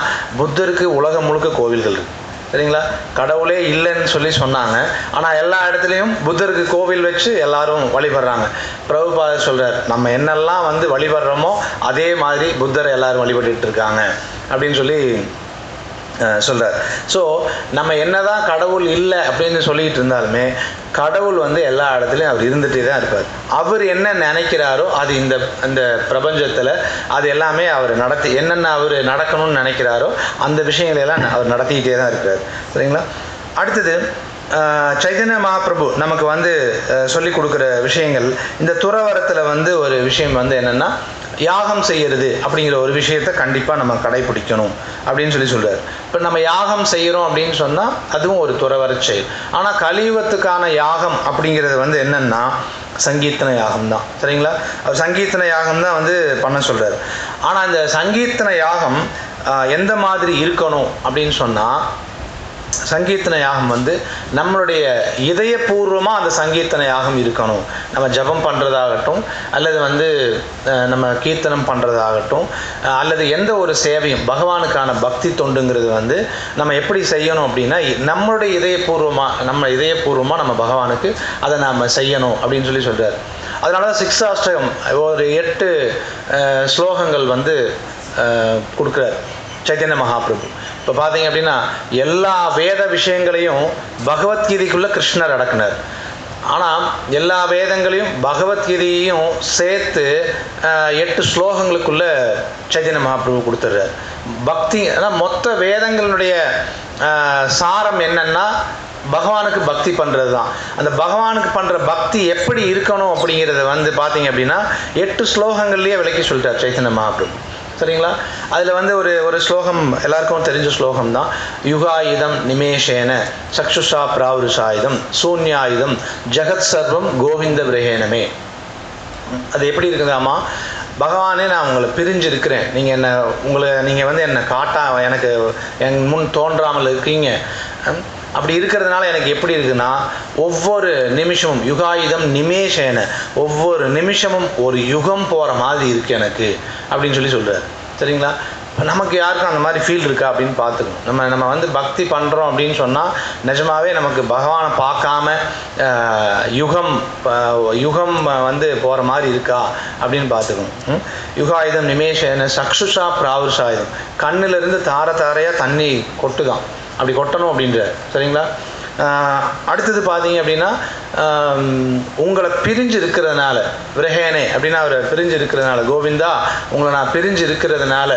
புத்தருக்கு உலகம் முழுக்க கோவில்கள் இருக்கு சரிங்களா கடவுளே இல்லைன்னு சொல்லி சொன்னாங்க ஆனால் எல்லா இடத்துலையும் புத்தருக்கு கோவில் வச்சு எல்லாரும் வழிபடுறாங்க பிரபுபாதர் சொல்றார் நம்ம என்னெல்லாம் வந்து வழிபடுறோமோ அதே மாதிரி புத்தரை எல்லாரும் வழிபட்டுட்டு இருக்காங்க அப்படின்னு சொல்லி சொல்றார் ஸோ நம்ம என்னதான் கடவுள் இல்லை அப்படின்னு சொல்லிட்டு இருந்தாலுமே கடவுள் வந்து எல்லா இடத்துலையும் அவர் இருந்துகிட்டே தான் இருப்பார் அவர் என்ன நினைக்கிறாரோ அது இந்த அந்த பிரபஞ்சத்தில் அது எல்லாமே அவர் என்னென்ன அவர் நடக்கணும்னு நினைக்கிறாரோ அந்த விஷயங்களெல்லாம் அவர் நடத்திக்கிட்டே தான் இருக்கார் சரிங்களா அடுத்தது சைதன்ய மகாபிரபு நமக்கு வந்து சொல்லி கொடுக்குற விஷயங்கள் இந்த துறவரத்தில் வந்து ஒரு விஷயம் வந்து என்னென்னா யாகம் செய்யறது அப்படிங்கிற ஒரு விஷயத்தை கண்டிப்பாக நம்ம கடைபிடிக்கணும் அப்படின்னு சொல்றாரு இப்போ நம்ம யாகம் செய்யறோம் அப்படின்னு சொன்னால் அதுவும் ஒரு துறவரச் செயல் ஆனால் கலியுகத்துக்கான யாகம் அப்படிங்கிறது வந்து என்னன்னா சங்கீர்த்தன யாகம் தான் சரிங்களா அவர் சங்கீர்த்தன யாகம் தான் வந்து பண்ண சொல்றாரு ஆனால் இந்த சங்கீர்த்தன யாகம் எந்த மாதிரி இருக்கணும் அப்படின்னு சொன்னால் சங்கீர்த்தன யாகம் வந்து நம்மளுடைய இதயபூர்வமாக அந்த சங்கீர்த்தன யாகம் இருக்கணும் நம்ம ஜபம் பண்ணுறதாகட்டும் அல்லது வந்து நம்ம கீர்த்தனம் பண்ணுறதாகட்டும் அல்லது எந்த ஒரு சேவையும் பகவானுக்கான பக்தி தொண்டுங்கிறது வந்து நம்ம எப்படி செய்யணும் அப்படின்னா நம்மளுடைய இதயபூர்வமாக நம்ம பகவானுக்கு அதை நாம் செய்யணும் அப்படின்னு சொல்லி சொல்கிறார் அதனால தான் 6 அஷ்டகம் ஒரு 8 ஸ்லோகங்கள் வந்து கொடுக்குறார் சைதன்ய மகாபிரபு இப்போ பார்த்தீங்க அப்படின்னா எல்லா வேத விஷயங்களையும் பகவத்கீதைக்குள்ளே கிருஷ்ணர் அடக்குனார் ஆனால் எல்லா வேதங்களையும் பகவத்கீதையையும் சேர்த்து 8 ஸ்லோகங்களுக்குள்ள சைதன்ய மகாபிரபு கொடுத்துடுறார் பக்தி ஆனால் மொத்த வேதங்களுடைய சாரம் என்னன்னா பகவானுக்கு பக்தி பண்ணுறது தான் அந்த பகவானுக்கு பண்ணுற பக்தி எப்படி இருக்கணும் அப்படிங்கிறத வந்து பார்த்தீங்க அப்படின்னா 8 ஸ்லோகங்கள்லேயே விளக்கி சொல்லிட்டார் சைதன்ய மகாபிரபு சரிங்களா அதில் வந்து ஒரு ஸ்லோகம் எல்லாருக்கும் தெரிஞ்ச ஸ்லோகம் தான் யுகாயுதம் நிமேஷேன சக்ஷுஷா பிராவருஷாயுதம் சூன்யாயுதம் ஜெகத் சர்வம் கோவிந்த பிரகேணமே அது எப்படி இருக்குதாமா பகவானே நான் உங்களை பிரிஞ்சிருக்கிறேன் நீங்கள் என்ன உங்களை நீங்கள் வந்து என்னை எனக்கு என் முன் தோன்றாமல் இருக்கீங்க அப்படி இருக்கிறதுனால எனக்கு எப்படி இருக்குன்னா ஒவ்வொரு நிமிஷமும் யுகாயுதம் நிமேஷேன ஒவ்வொரு நிமிஷமும் ஒரு யுகம் போகிற மாதிரி இருக்குது எனக்கு அப்படின்னு சொல்கிறார் சரிங்களா நமக்கு யாருக்கும் அந்த மாதிரி ஃபீல் இருக்கா அப்படின்னு பார்த்துக்கணும் நம்ம நம்ம வந்து பக்தி பண்ணுறோம் அப்படின்னு சொன்னால் நிஜமாவே நமக்கு பகவானை பார்க்காம யுகம் வந்து போகிற மாதிரி இருக்கா அப்படின்னு பார்த்துக்கணும் யுகாயுதம் நிமேஷேன சக்ஷுஷா பிராவருஷாயுதம் கண்ணிலிருந்து தாரையாக தண்ணி கொட்டுதான் அப்படி கொட்டணும் அப்படின்ற சரிங்களா அடுத்தது பார்த்தீங்க அப்படின்னா உங்களை பிரிஞ்சு இருக்கிறதுனால விரகேனே அப்படின்னா அவரை பிரிஞ்சு இருக்கிறதுனால கோவிந்தா உங்களை நான் பிரிஞ்சு இருக்கிறதுனால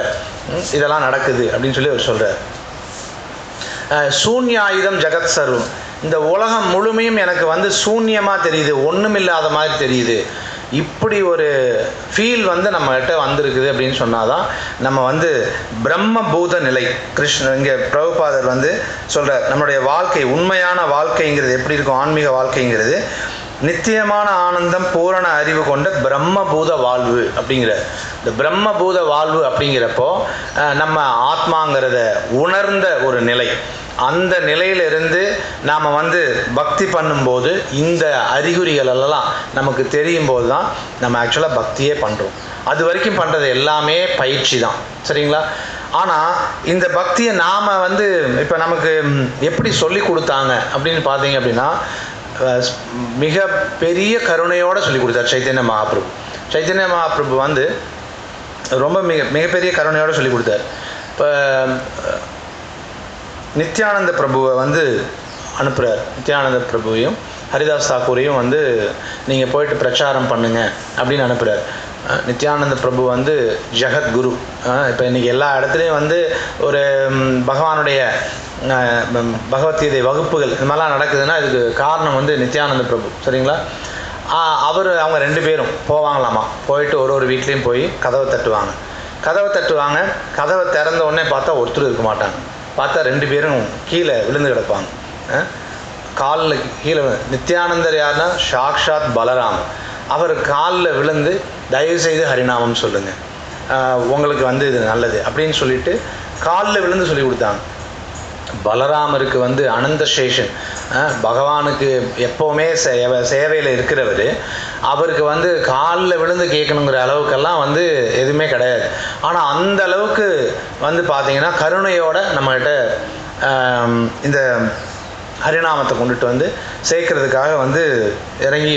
இதெல்லாம் நடக்குது அப்படின்னு சொல்லி அவர் சொல்கிறார் சூன்யாயுதம் ஜெகத் சர்வம் இந்த உலகம் முழுமையும் எனக்கு வந்து சூன்யமாக தெரியுது ஒன்றும் இல்லாத மாதிரி தெரியுது இப்படி ஒரு ஃபீல் வந்து நம்மகிட்ட வந்திருக்குது அப்படின்னு சொன்னால் தான் நம்ம வந்து பிரம்மபூத நிலை. கிருஷ்ணன் இங்கே பிரபுபாதர் வந்து சொல்கிறார், நம்மளுடைய வாழ்க்கை உண்மையான வாழ்க்கைங்கிறது எப்படி இருக்கும், ஆன்மீக வாழ்க்கைங்கிறது நித்தியமான ஆனந்தம் பூரண அறிவு கொண்ட பிரம்மபூத வாழ்வு அப்படிங்கிற இந்த பிரம்மபூத வாழ்வு அப்படிங்கிறப்போ நம்ம ஆத்மாங்கிறத உணர்ந்த ஒரு நிலை. அந்த நிலையிலிருந்து நாம் வந்து பக்தி பண்ணும்போது இந்த அறிகுறிகள் எல்லாம் நமக்கு தெரியும் போது தான் நம்ம ஆக்சுவலாக பக்தியே பண்ணுறோம். அது வரைக்கும் பண்ணுறது எல்லாமே பயிற்சி தான், சரிங்களா? ஆனால் இந்த பக்தியை நாம் வந்து இப்போ நமக்கு எப்படி சொல்லி கொடுத்தாங்க அப்படின்னு பார்த்தீங்க அப்படின்னா, மிக பெரிய கருணையோடு சொல்லி கொடுத்தார் சைத்தன்ய மகாபிரபு. சைத்தன்ய மகாபிரபு வந்து ரொம்ப மிகப்பெரிய கருணையோடு சொல்லி கொடுத்தார். இப்போ நித்யானந்த பிரபுவை வந்து அனுப்புகிறார். நித்யானந்த பிரபுவையும் ஹரிதாஸ் தாக்கூரையும் வந்து நீங்கள் போயிட்டு பிரச்சாரம் பண்ணுங்கள் அப்படின்னு அனுப்புகிறார். நித்யானந்த பிரபு வந்து ஜெகத்குரு. இப்போ இன்றைக்கி எல்லா இடத்துலையும் வந்து ஒரு பகவானுடைய பகவத்கீதை வகுப்புகள் இந்த மாதிரிலாம் நடக்குதுன்னா இதுக்கு காரணம் வந்து நித்யானந்த பிரபு, சரிங்களா? அவர் அவங்க ரெண்டு பேரும் போவாங்களாமா, போயிட்டு ஒரு வீட்லேயும் போய் கதவை தட்டுவாங்க. கதவை திறந்த உடனே பார்த்தா ஒருத்தர் இருக்க மாட்டாங்க. பார்த்தா ரெண்டு பேரும் கீழே விழுந்து கிடப்பாங்க, காலில் கீழே. நித்யானந்தர் யாருன்னா சாக்ஷாத் பலராம். அவர் காலில் விழுந்து தயவுசெய்து ஹரிநாமம் சொல்லுங்கள், உங்களுக்கு வந்து இது நல்லது அப்படின்னு சொல்லிட்டு காலில் விழுந்து சொல்லி கொடுத்தாங்க. பலராமருக்கு வந்து அனந்தசேஷன், பகவானுக்கு எப்போவுமே சேவையில் இருக்கிறவர், அவருக்கு வந்து காலில் விழுந்து கேட்கணுங்கிற அளவுக்கெல்லாம் வந்து எதுவுமே கிடையாது. ஆனால் அந்த அளவுக்கு வந்து பார்த்திங்கன்னா கருணையோடு நம்மகிட்ட இந்த ஹரிநாமத்தை கொண்டுட்டு வந்து சேர்க்கறதுக்காக வந்து இறங்கி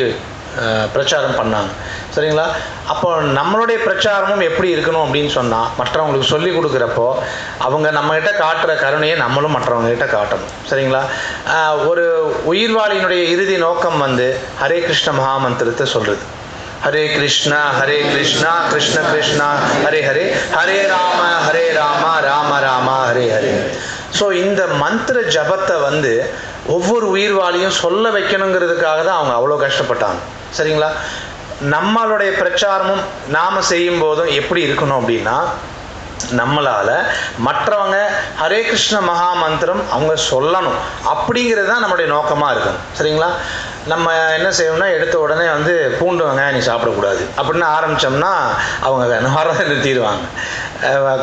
பிரச்சாரம் பண்ணாங்க, சரிங்களா? அப்போ நம்மளுடைய பிரச்சாரமும் எப்படி இருக்கணும் அப்படின்னு சொன்னால், மற்றவங்களுக்கு சொல்லி கொடுக்குறப்போ அவங்க நம்மகிட்ட காட்டுற கருணையை நம்மளும் மற்றவங்ககிட்ட காட்டணும், சரிங்களா? ஒரு உயிர்வாளியினுடைய இறுதி நோக்கம் வந்து ஹரே கிருஷ்ண மகாமந்திரத்தை சொல்கிறது. ஹரே கிருஷ்ணா கிருஷ்ண கிருஷ்ணா ஹரே ஹரே, ஹரே ராம ராம ராம ஹரே ஹரே. ஸோ இந்த மந்திர ஜபத்தை வந்து ஒவ்வொரு உயிர்வாளியும் சொல்ல வைக்கணுங்கிறதுக்காக தான் அவங்க அவ்வளோ கஷ்டப்பட்டாங்க, சரிங்களா? நம்மளுடைய பிரச்சாரமும் நாம் செய்யும் போதும் எப்படி இருக்கணும் அப்படின்னா, நம்மளால் மற்றவங்க ஹரே கிருஷ்ண மகாமந்திரம் அவங்க சொல்லணும் அப்படிங்கிறது தான் நம்மளுடைய நோக்கமாக இருக்கணும், சரிங்களா? நம்ம என்ன செய்வோம்னா, எடுத்த உடனே வந்து பூண்டு வெங்காயம் நீ சாப்பிடக்கூடாது அப்படின்னு ஆரம்பித்தோம்னா அவங்க வர்றதை நிறுத்திடுவாங்க.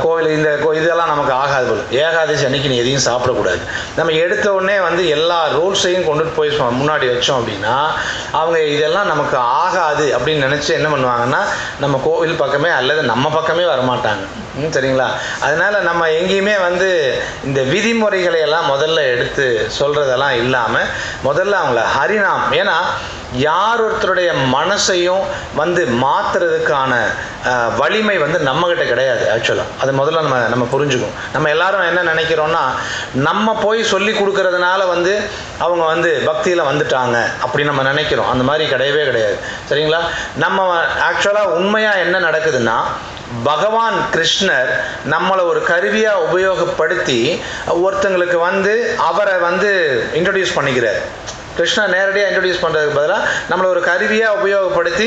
கோயில் இதெல்லாம் நமக்கு ஆகாது போல், ஏகாதசி அன்னைக்கு நீ எதையும் சாப்பிடக்கூடாது. நம்ம எடுத்த உடனே வந்து எல்லா ரூல்ஸையும் கொண்டுட்டு போய் முன்னாடி வச்சோம் அப்படின்னா அவங்க இதெல்லாம் நமக்கு ஆகாது அப்படின்னு நினச்சி என்ன பண்ணுவாங்கன்னா நம்ம கோவில் பக்கமே அல்லது நம்ம பக்கமே வரமாட்டாங்க, சரிங்களா? அதனால் நம்ம எங்கேயுமே வந்து இந்த விதிமுறைகளை எல்லாம் முதல்ல எடுத்து சொல்கிறதெல்லாம் இல்லாமல் முதல்ல அவங்கள ஹரிநாம், ஏன்னா யார் ஒருத்தருடைய மனசையும் வந்து மாற்றுறதுக்கான வலிமை வந்து நம்மகிட்ட கிடையாது ஆக்சுவலாக. அது முதல்ல நம்ம புரிஞ்சுக்கணும். நம்ம எல்லாரும் என்ன நினைக்கிறோன்னா, நம்ம போய் சொல்லி கொடுக்கறதுனால வந்து அவங்க வந்து பக்தியில் வந்துட்டாங்க அப்படி நம்ம நினைக்கிறோம். அந்த மாதிரி கிடையவே கிடையாது, சரிங்களா? நம்ம ஆக்சுவலாக உண்மையாக என்ன நடக்குதுன்னா, பகவான் கிருஷ்ணர் நம்மளை ஒரு கருவியாக உபயோகப்படுத்தி ஒருத்தங்களுக்கு வந்து அவரை வந்து இன்ட்ரடியூஸ் பண்ணிக்கிறார். கிருஷ்ணா நேரடியாக இன்ட்ரடியூஸ் பண்ணுறதுக்கு பதிலாக நம்மளை ஒரு கருவியாக உபயோகப்படுத்தி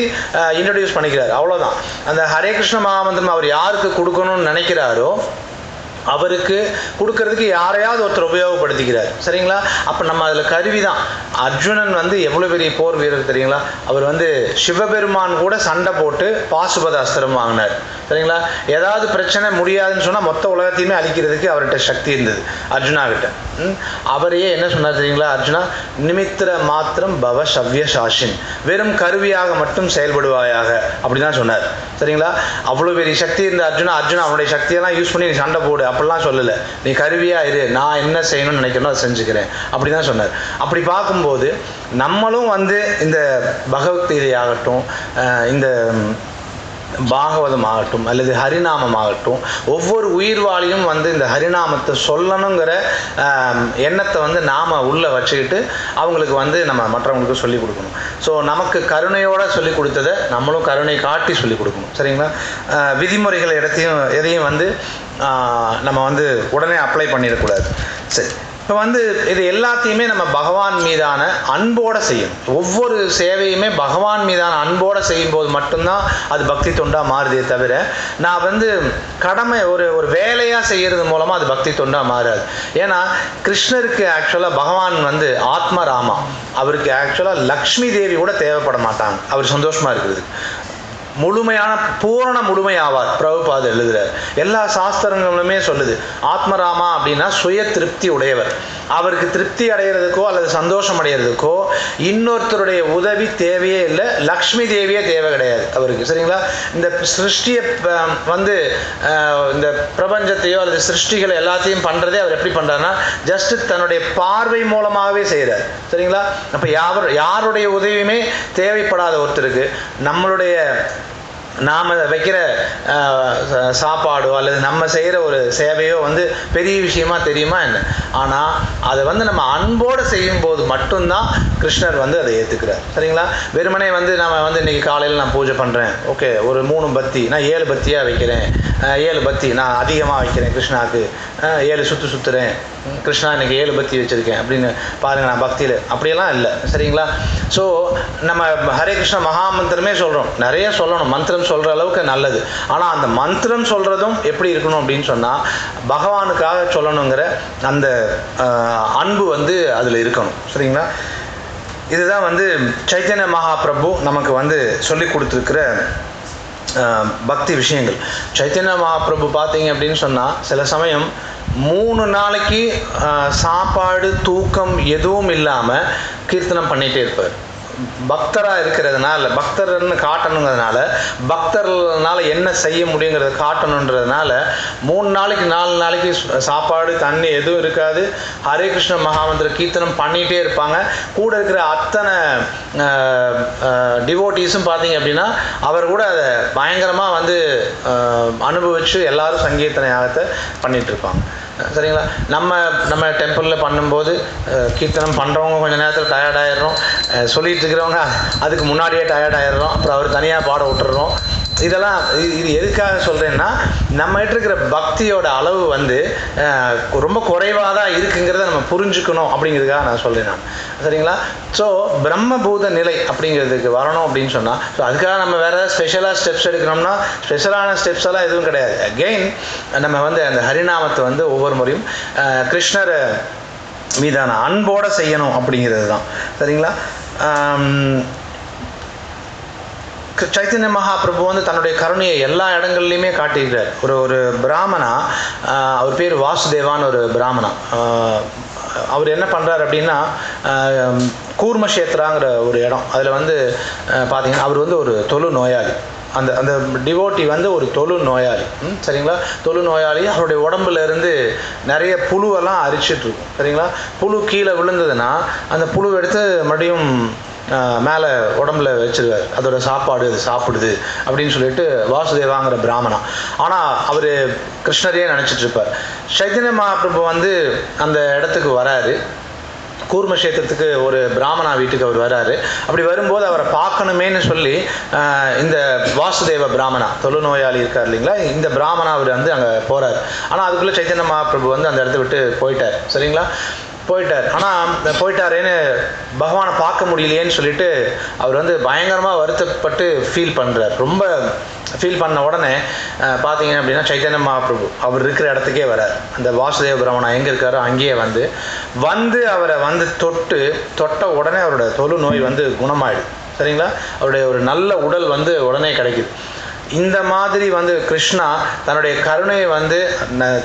இன்ட்ரடியூஸ் பண்ணிக்கிறார், அவ்வளோதான். அந்த ஹரே கிருஷ்ண மகாமந்திரம் அவர் யாருக்கு கொடுக்கணும்னு நினைக்கிறாரோ அவருக்கு கொடுக்கறதுக்கு யாரையாவது ஒருத்தர் உபயோகப்படுத்திக்கிறார், சரிங்களா? அப்போ நம்ம அதில் கருவி தான். அர்ஜுனன் வந்து எவ்வளோ பெரிய போர் வீரர் தெரியுங்களா? அவர் வந்து சிவபெருமான் கூட சண்டை போட்டு பாசுபத அஸ்திரம் வாங்கினார், சரிங்களா? ஏதாவது பிரச்சனை முடியாதுன்னு சொன்னால் மொத்த உலகத்தையுமே அழிக்கிறதுக்கு அவர்கிட்ட சக்தி இருந்தது அர்ஜுனாகிட்ட. அவரையே என்ன சொன்னார் தெரியுங்களா? அர்ஜுனா, நிமித்திர மாத்திரம் பவ சவ்ய சாஷின், வெறும் கருவியாக மட்டும் செயல்படுவாயாக அப்படிதான் சொன்னார், சரிங்களா? அவ்வளோ பெரிய சக்தி இருந்த அர்ஜுனா அவனுடைய சக்தியெல்லாம் யூஸ் பண்ணி சண்டை போடு அப்படிலாம் சொல்லலை. நீ கருவியா இரு, நான் என்ன செய்யணும்னு நினைக்கணும் அதை செஞ்சுக்கிறேன் அப்படிதான் சொன்னார். அப்படி பார்க்கும்போது நம்மளும் வந்து இந்த பகவத்கீதையாகட்டும், இந்த பாகவதம் ஆகட்டும், அல்லது ஹரிநாமம் ஆகட்டும், ஒவ்வொரு உயிர்வாளியும் வந்து இந்த ஹரிநாமத்தை சொல்லணுங்கிற எண்ணத்தை வந்து நாம் உள்ளே வச்சுக்கிட்டு அவங்களுக்கு வந்து நம்ம மற்றவங்களுக்கு சொல்லிக் கொடுக்கணும். ஸோ நமக்கு கருணையோடு சொல்லிக் கொடுத்ததை நம்மளும் கருணை காட்டி சொல்லிக் கொடுக்கணும், சரிங்களா? விதிமுறைகள் எதையும் வந்து நம்ம வந்து உடனே அப்ளை பண்ணிடக்கூடாது. சரி, இப்போ வந்து இது எல்லாத்தையுமே நம்ம பகவான் மீதான அன்போடு செய்யணும். ஒவ்வொரு சேவையுமே பகவான் மீதான அன்போடு செய்யும்போது மட்டும்தான் அது பக்தி தொண்டாக மாறுதே தவிர, நான் வந்து கடமை ஒரு வேலையாக செய்கிறது மூலமாக அது பக்தி தொண்டாக மாறாது. ஏன்னா கிருஷ்ணருக்கு ஆக்சுவலாக பகவான் வந்து ஆத்மராமா, அவருக்கு ஆக்சுவலாக லக்ஷ்மி தேவி கூட தேவைப்பட மாட்டாங்க, அவர் சந்தோஷமாக இருக்கிறது. முழுமையான பூரண முழுமை ஆவார். பிரபுபாதர் எழுதுகிறார், எல்லா சாஸ்திரங்களுமே சொல்லுது ஆத்மராமா அப்படின்னா சுய திருப்தி உடையவர். அவருக்கு திருப்தி அடைகிறதுக்கோ அல்லது சந்தோஷம் அடைகிறதுக்கோ இன்னொருத்தருடைய உதவி தேவையே இல்லை, லக்ஷ்மி தேவியே தேவை கிடையாது அவருக்கு. சரிங்களா? இந்த சிருஷ்டியை வந்து இந்த பிரபஞ்சத்தையோ அல்லது சிருஷ்டிகளை எல்லாத்தையும் பண்ணுறதே அவர் எப்படி பண்ணுறாருன்னா ஜஸ்ட் தன்னுடைய பார்வை மூலமாகவே செய்கிறார். சரிங்களா? அப்போ யாருடைய உதவியுமே தேவைப்படாத ஒருத்தருக்கு நம்மளுடைய நாம் வைக்கிற சாப்பாடோ அல்லது நம்ம செய்கிற ஒரு சேவையோ வந்து பெரிய விஷயமா தெரியுமா என்ன? ஆனால் அதை வந்து நம்ம அன்போடு செய்யும்போது மட்டும்தான் கிருஷ்ணர் வந்து அதை ஏற்றுக்கிறார். சரிங்களா? வெறுமனே வந்து நம்ம வந்து இன்றைக்கி காலையில் நான் பூஜை பண்ணுறேன், ஓகே, ஒரு 3 பத்தி நான் 7 பத்தியாக வைக்கிறேன், 7 பத்தி நான் அதிகமாக வைக்கிறேன் கிருஷ்ணாவுக்கு, 7 சுற்று சுற்றுறேன் கிருஷ்ணா, இன்றைக்கி 7 பத்தி வச்சுருக்கேன் அப்படின்னு பாருங்கள் நான் பக்தியில், அப்படியெல்லாம் இல்லை. சரிங்களா? ஸோ நம்ம ஹரே கிருஷ்ண மகாமந்திரமே சொல்கிறோம், நிறைய சொல்லணும், மந்திரம் சொல்கிற அளவுக்கு நல்லது. ஆனால் அந்த மந்திரம் சொல்கிறதும் எப்படி இருக்கணும் அப்படின்னு சொன்னால் பகவானுக்காக சொல்லணுங்கிற அந்த அன்பு வந்து அதில் இருக்கணும். சரிங்களா? இதுதான் வந்து சைத்தன்ய மகாபிரபு நமக்கு வந்து சொல்லி கொடுத்துருக்கிற பக்தி விஷயங்கள். சைத்தன்ய மகாபிரபு பார்த்தீங்க அப்படின்னு சொன்னால் சில சமயம் 3 நாளைக்கு சாப்பாடு தூக்கம் எதுவும் இல்லாமல் கீர்த்தனம் பண்ணிகிட்டே இருப்பார். பக்தராக இருக்கிறதுனால, பக்தர்னு காட்டணுங்கிறதுனால, பக்தர்களால் என்ன செய்ய முடியுங்கிறத காட்டணுன்றதுனால 3 நாளைக்கு 4 நாளைக்கு சாப்பாடு தண்ணி எதுவும் இருக்காது, ஹரே கிருஷ்ண மகாமந்திர கீர்த்தனம் பண்ணிகிட்டே இருப்பாங்க. கூட இருக்கிற அத்தனை டிவோட்டீஸும் பார்த்தீங்க அப்படின்னா அவர் கூட அதை பயங்கரமாக வந்து அனுபவித்து எல்லாரும் சங்கீர்த்தனை யாகத்தை பண்ணிகிட்ருப்பாங்க. சரிங்களா? நம்ம டெம்பிளில் பண்ணும்போது கீர்த்தனம் பண்ணுறவங்க கொஞ்சம் நேரத்தில் டயர்டாயிடுறோம், சொல்லிகிட்டு இருக்கிறவங்க அதுக்கு முன்னாடியே டயர்டாயிடுறோம், அப்புறம் அவர் தனியாக பாட விட்டுறோம். இதெல்லாம் இது எதுக்காக சொல்கிறேன்னா நம்மகிட்ட இருக்கிற பக்தியோட அளவு வந்து ரொம்ப குறைவாக தான் இருக்குங்கிறத நம்ம புரிஞ்சுக்கணும் அப்படிங்கிறதுக்காக நான் சொல்கிறேன் நான். சரிங்களா? ஸோ பிரம்மபூத நிலை அப்படிங்கிறதுக்கு வரணும் அப்படின்னு சொன்னால், ஸோ அதுக்காக நம்ம வேறு ஸ்பெஷலாக ஸ்டெப்ஸ் எடுக்கணும்னா ஸ்பெஷலான ஸ்டெப்ஸ் எல்லாம் எதுவும் கிடையாது. அகெயின் நம்ம வந்து அந்த ஹரிநாமத்தை வந்து ஒவ்வொரு முறையும் கிருஷ்ணர் மீதான அன்போடு செய்யணும் அப்படிங்கிறது தான். சரிங்களா? சைத்தன்ய மகாபிரபு வந்து தன்னுடைய கருணையை எல்லா இடங்கள்லையுமே காட்டியிருக்கிறார். ஒரு பிராமணா, அவர் பேர் வாசுதேவான்னு ஒரு பிராமணா, அவர் என்ன பண்ணுறார் அப்படின்னா கூர்மக்ஷேத்ராங்கிற ஒரு இடம், அதில் வந்து பார்த்தீங்கன்னா அவர் வந்து ஒரு தொழு நோயாளி. அந்த டிவோட்டி வந்து ஒரு தொழு நோயாளி. சரிங்களா? தொழு நோயாளி, அவருடைய உடம்புலேருந்து நிறைய புழுவெல்லாம் அரிச்சிட்ருக்கும். சரிங்களா? புழு கீழே விழுந்ததுன்னா அந்த புழு எடுத்து மறுபடியும் மேலே உடம்புல வச்சிருவார், அதோட சாப்பாடு அது சாப்பிடுது அப்படின்னு சொல்லிட்டு வாசுதேவாங்கிற பிராமணா. ஆனால் அவர் கிருஷ்ணரையே நினச்சிட்ருப்பார். சைத்தன்ய மகாபிரபு வந்து அந்த இடத்துக்கு வராரு, கூர்மக்ஷேத்திரத்துக்கு ஒரு பிராமணா வீட்டுக்கு அவர் வராரு. அப்படி வரும்போது அவரை பார்க்கணுமேனு சொல்லி இந்த வாசுதேவ பிராமணா, தொழு நோயாளி இருக்கார் இல்லைங்களா, இந்த பிராமணா அவர் வந்து அங்கே போகிறார். ஆனால் அதுக்குள்ளே சைத்தன்ய மகாபிரபு வந்து அந்த இடத்த விட்டு போயிட்டார். சரிங்களா? போயிட்டார். ஆனால் போயிட்டாரேன்னு பகவானை பார்க்க முடியலையேன்னு சொல்லிட்டு அவர் வந்து பயங்கரமாக வருத்தப்பட்டு ஃபீல் பண்ணுறார். ரொம்ப ஃபீல் பண்ண உடனே பார்த்தீங்க அப்படின்னா சைத்தன்ய மகாபிரபு அவர் இருக்கிற இடத்துக்கே வரார். அந்த வாசுதேவ பிரமணா எங்கே இருக்காரோ அங்கேயே வந்து அவரை வந்து தொட்ட உடனே அவரோட தொழு நோய் வந்து குணமாயிடும். சரிங்களா? அவருடைய ஒரு நல்ல உடல் வந்து உடனே கிடைக்குது. இந்த மாதிரி வந்து கிருஷ்ணா தன்னுடைய கருணையை வந்து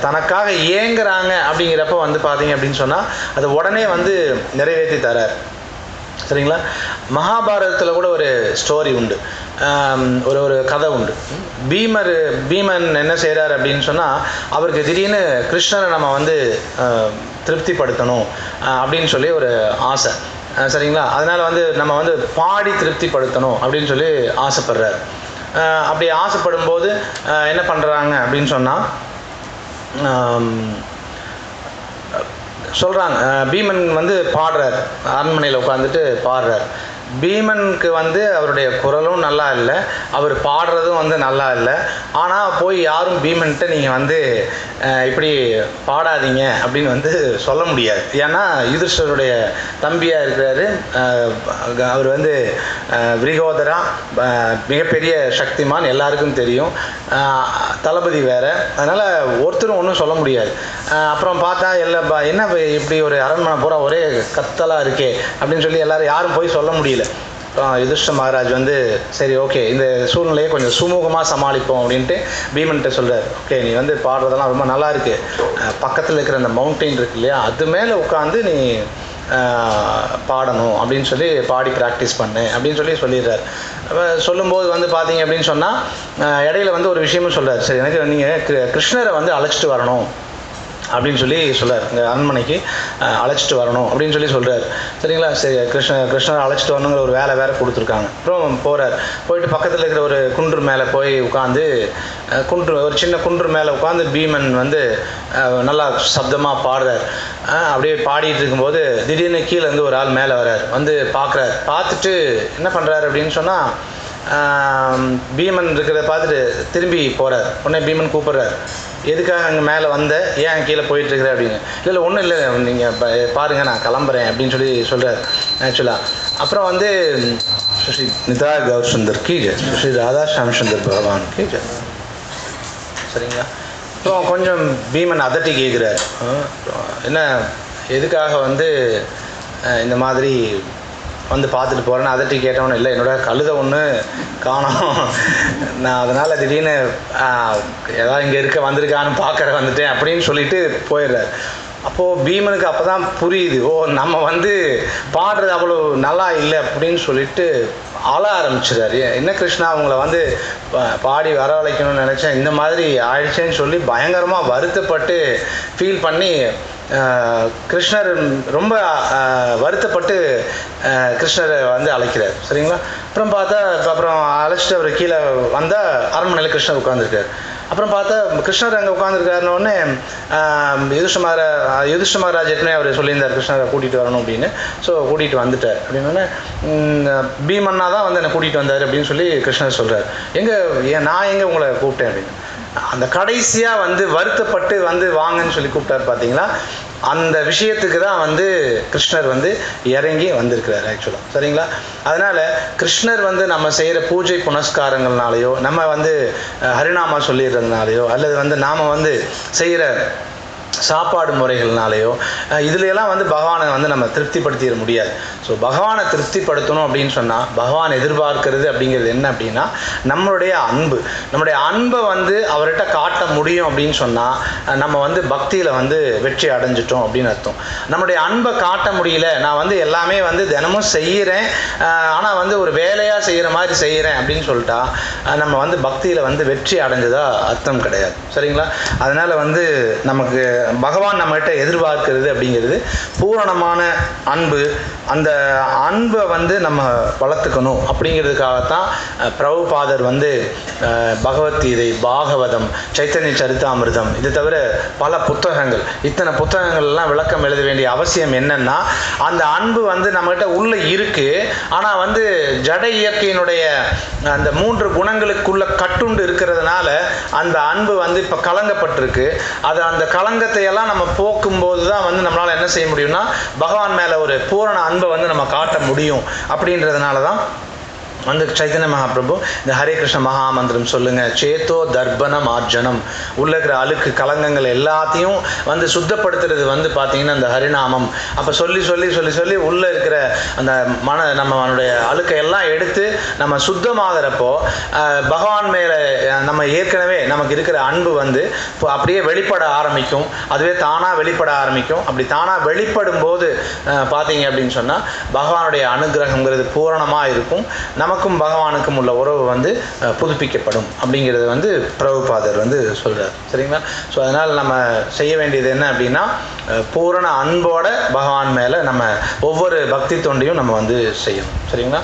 தனக்காக ஏங்குறாங்க அப்படிங்கிறப்ப வந்து பார்த்தீங்க அப்படின்னு சொன்னால் அதை உடனே வந்து நிறைவேற்றி தரார். சரிங்களா? மகாபாரதத்தில் கூட ஒரு ஸ்டோரி உண்டு, ஒரு கதை உண்டு. பீமன் என்ன செய்கிறார் அப்படின்னு சொன்னால் அவருக்கு திடீர்னு கிருஷ்ணரை நம்ம வந்து திருப்திப்படுத்தணும் அப்படின்னு சொல்லி ஒரு ஆசை. சரிங்களா? அதனால் வந்து நம்ம வந்து பாடி திருப்திப்படுத்தணும் அப்படின்னு சொல்லி ஆசைப்படுறார். அப்படி ஆசைப்படும் போது என்ன பண்ணுறாங்க அப்படின்னு சொன்னால் சொல்கிறாங்க, பீமன் வந்து பாடுறார், அரண்மனையில் உட்காந்துட்டு பாடுறார். பீமனுக்கு வந்து அவருடைய குரலும் நல்லா இல்லை, அவர் பாடுறதும் வந்து நல்லா இல்லை. ஆனால் போய் யாரும் பீமன்கிட்ட நீங்கள் வந்து இப்படி பாடாதீங்க அப்படின்னு வந்து சொல்ல முடியாது. ஏன்னா யுதிஷ்டருடைய தம்பியாக இருக்கிறாரு, அவர் வந்து விரிகோதரா, மிகப்பெரிய சக்திமான், எல்லாருக்கும் தெரியும், தளபதி வேறு. அதனால் ஒருத்தரும் ஒன்றும் சொல்ல முடியாது. அப்புறம் பார்த்தா எல்லா என்ன இப்படி ஒரு அரண்மனை பூரா ஒரே கத்தலாக இருக்கே அப்படின்னு சொல்லி எல்லோரும் யாரும் போய் சொல்ல முடியல. யுதிஷ்ட மகாராஜ் வந்து சரி ஓகே இந்த சூழ்நிலையை கொஞ்சம் சுமூகமாக சமாளிப்போம் அப்படின்ட்டு பீமன்கிட்ட சொல்கிறார். ஓகே நீ வந்து பாடுறதெல்லாம் ரொம்ப நல்லாயிருக்கு, பக்கத்தில் இருக்கிற அந்த மவுண்டெயின் இருக்கு இல்லையா, அது மேலே உட்காந்து நீ பாடணும் அப்படின்னு சொல்லி பாடி ப்ராக்டிஸ் பண்ணு அப்படின்னு சொல்லிடுறாரு. அப்போ சொல்லும்போது வந்து பார்த்தீங்க அப்படின்னு சொன்னால் இடையில வந்து ஒரு விஷயமும் சொல்கிறார். சரி எனக்கு நீங்கள் கிருஷ்ணரை வந்து அழைச்சிட்டு வரணும் அப்படின்னு சொல்லி சொல்கிறார், இந்த அரண்மனைக்கு அழைச்சிட்டு வரணும் அப்படின்னு சொல்கிறார். சரிங்களா, சரி கிருஷ்ணரை அழைச்சிட்டு வரணுங்கிற ஒரு வேலை வேறு கொடுத்துருக்காங்க. அப்புறம் போகிறார், போயிட்டு பக்கத்தில் இருக்கிற ஒரு குன்று மேலே போய் உட்காந்து ஒரு சின்ன குன்று மேலே உட்காந்து பீமன் வந்து நல்லா சப்தமாக பாடுறார். அப்படியே பாடிட்டு இருக்கும்போது திடீர்னு கீழே வந்து ஒரு ஆள் மேலே வர்றார், வந்து பார்க்குறார். பார்த்துட்டு என்ன பண்ணுறாரு அப்படின்னு சொன்னால் பீமன் இருக்கிறத பார்த்துட்டு திரும்பி போகிறார். உடனே பீமன் கூப்பிட்றார், எதுக்காக அங்கே மேலே வந்த, ஏன் கீழே போயிட்டுருக்குற அப்படின்னு. இல்லை ஒன்றும் இல்லை, நீங்கள் பாருங்கள் நான் கிளம்புறேன் அப்படின்னு சொல்கிறார் ஆக்சுவலாக. அப்புறம் வந்து ஸ்ரீ நிதா கௌர் சுந்தர் கீ ஜெய், ஸ்ரீ ராதா ஷாம் சுந்தர் பகவான் கீ ஜெய். சரிங்களா, அப்புறம் கொஞ்சம் பீமன் அதட்டி கேட்குறார், என்ன எதுக்காக வந்து இந்த மாதிரி வந்து பார்த்துட்டு போகிறேன்னு அதட்டி கேட்டவொன்னு. இல்லை என்னோட கழுத ஒன்று காணோம், நான் அதனால் திடீர்னு ஏதாவது இங்கே இருக்க வந்திருக்கான்னு பார்க்குற வந்துட்டேன் அப்படின்னு சொல்லிட்டு போயிடுறாரு. அப்போது பீமனுக்கு அப்போ தான் புரியுது, ஓ நம்ம வந்து பாடுறது அவ்வளோ நல்லா இல்லை அப்படின்னு சொல்லிட்டு அழ ஆரம்பிச்சிடாரு. என்ன கிருஷ்ணா அவங்கள வந்து பாடி வரவழைக்கணும்னு நினச்சேன், இந்த மாதிரி ஆயிடுச்சேன்னு சொல்லி பயங்கரமாக வருத்தப்பட்டு ஃபீல் பண்ணி கிருஷ்ணர் ரொம்ப வருத்தப்பட்டு கிருஷ்ணரை வந்து அழைக்கிறார். சரிங்களா, அப்புறம் பார்த்தா அப்புறம் அழைச்சிட்டு அவர் கீழே வந்தால் அரண்மனையில் கிருஷ்ணர் உட்காந்துருக்கார். அப்புறம் பார்த்தா கிருஷ்ணர் அங்கே உட்காந்துருக்காருன்னொடனே யுதிஷ்ட மகாராஜ் ஏற்கனவே அவர் சொல்லியிருந்தார் கிருஷ்ணரை கூட்டிகிட்டு வரணும் அப்படின்னு. ஸோ கூட்டிகிட்டு வந்துட்டார் அப்படின்னோடனே பீமன்னா தான் வந்து என்னை கூட்டிகிட்டு வந்தார் அப்படின்னு சொல்லி கிருஷ்ணர் சொல்கிறார். நான் எங்கே உங்களை கூப்பிட்டேன் அப்படின்னு. அந்த கடைசியாக வந்து வருத்தப்பட்டு வந்து வாங்கன்னு சொல்லி கூப்பிட்டார் பார்த்தீங்களா, அந்த விஷயத்துக்கு தான் வந்து கிருஷ்ணர் வந்து இறங்கி வந்திருக்கிறார் ஆக்சுவலாக. சரிங்களா, அதனால் கிருஷ்ணர் வந்து நம்ம செய்கிற பூஜை புனஸ்காரங்கள்னாலேயோ, நம்ம வந்து ஹரிநாமா சொல்லிடுறதுனாலையோ, அல்லது வந்து நாம் வந்து செய்கிற சாப்பாடு முறைகள்னாலேயோ இதுலையெல்லாம் வந்து பகவானை வந்து நம்ம திருப்திப்படுத்திட முடியாது. ஸோ பகவானை திருப்திப்படுத்தணும் அப்படின்னு சொன்னால் பகவான் எதிர்பார்க்கிறது அப்படிங்கிறது என்ன அப்படின்னா நம்மளுடைய அன்பை வந்து அவர்கிட்ட காட்ட முடியும் அப்படின்னு சொன்னால் நம்ம வந்து பக்தியில் வந்து வெற்றி அடைஞ்சிட்டோம் அப்படின்னு அர்த்தம். நம்மளுடைய அன்பை காட்ட முடியல, நான் வந்து எல்லாமே வந்து தினமும் செய்கிறேன், ஆனால் வந்து ஒரு வேலையாக செய்கிற மாதிரி செய்கிறேன் அப்படின்னு சொல்லிட்டா நம்ம வந்து பக்தியில் வந்து வெற்றி அடைஞ்சதா அர்த்தம் கிடையாது. சரிங்களா, அதனால் வந்து நமக்கு பகவான் நம்மகிட்ட எதிர்பார்க்கிறது அப்படிங்கிறது பூரணமான அன்பு. அந்த அன்பை வந்து நம்ம வளர்த்துக்கணும் அப்படிங்கிறதுக்காகத்தான் பிரபுபாதர் வந்து பகவத்கீதை, பாகவதம், சைத்தன்ய சரிதாமிர்தம், இது தவிர பல புத்தகங்கள், இத்தனை புத்தகங்கள்லாம் விளக்கம் எழுத வேண்டிய அவசியம் என்னன்னா அந்த அன்பு வந்து நம்மகிட்ட உள்ள இருக்கு, ஆனால் வந்து ஜட இயற்கையினுடைய அந்த 3 குணங்களுக்குள்ள கட்டுண்டு இருக்கிறதுனால அந்த அன்பு வந்து இப்போ கலங்கப்பட்டிருக்கு. அது அந்த கலங்கத்தையெல்லாம் நம்ம போக்கும்போது தான் வந்து நம்மளால் என்ன செய்ய முடியும்னா பகவான் மேலே ஒரு பூரண அன்பை வந்து நம்ம காட்ட முடியும். அப்படின்றதுனால தான் வந்து சைத்தன்ய மகாபிரபு இந்த ஹரே கிருஷ்ண மகாமந்திரம் சொல்லுங்கள், சேத்தோ தர்பண மார்ஜனம், உள்ளே இருக்கிற அழுக்கு கலங்கங்கள் எல்லாத்தையும் வந்து சுத்தப்படுத்துறது வந்து பார்த்திங்கன்னா இந்த ஹரிநாமம். அப்போ சொல்லி சொல்லி சொல்லி சொல்லி உள்ளே இருக்கிற அந்த நம்மளுடைய அழுக்கையெல்லாம் எடுத்து நம்ம சுத்தமாகிறப்போ பகவான் மேலே நம்ம ஏற்கனவே நமக்கு இருக்கிற அன்பு வந்து இப்போ அப்படியே வெளிப்பட ஆரம்பிக்கும், அதுவே தானாக வெளிப்பட ஆரம்பிக்கும். அப்படி தானாக வெளிப்படும் போது பார்த்தீங்க அப்படின்னு சொன்னால் பகவானுடைய அனுகிரகங்கிறது பூரணமாக இருக்கும், நமக்கும் பகவானுக்கும் உள்ள உறவு வந்து புதுப்பிக்கப்படும் அப்படிங்கிறது வந்து பிரபுபாதர் வந்து சொல்கிறார். சரிங்களா, ஸோ அதனால் நம்ம செய்ய வேண்டியது என்ன அப்படின்னா பூரண அன்போட பகவான் மேலே நம்ம ஒவ்வொரு பக்தி தொண்டையும் நம்ம வந்து செய்யணும். சரிங்களா,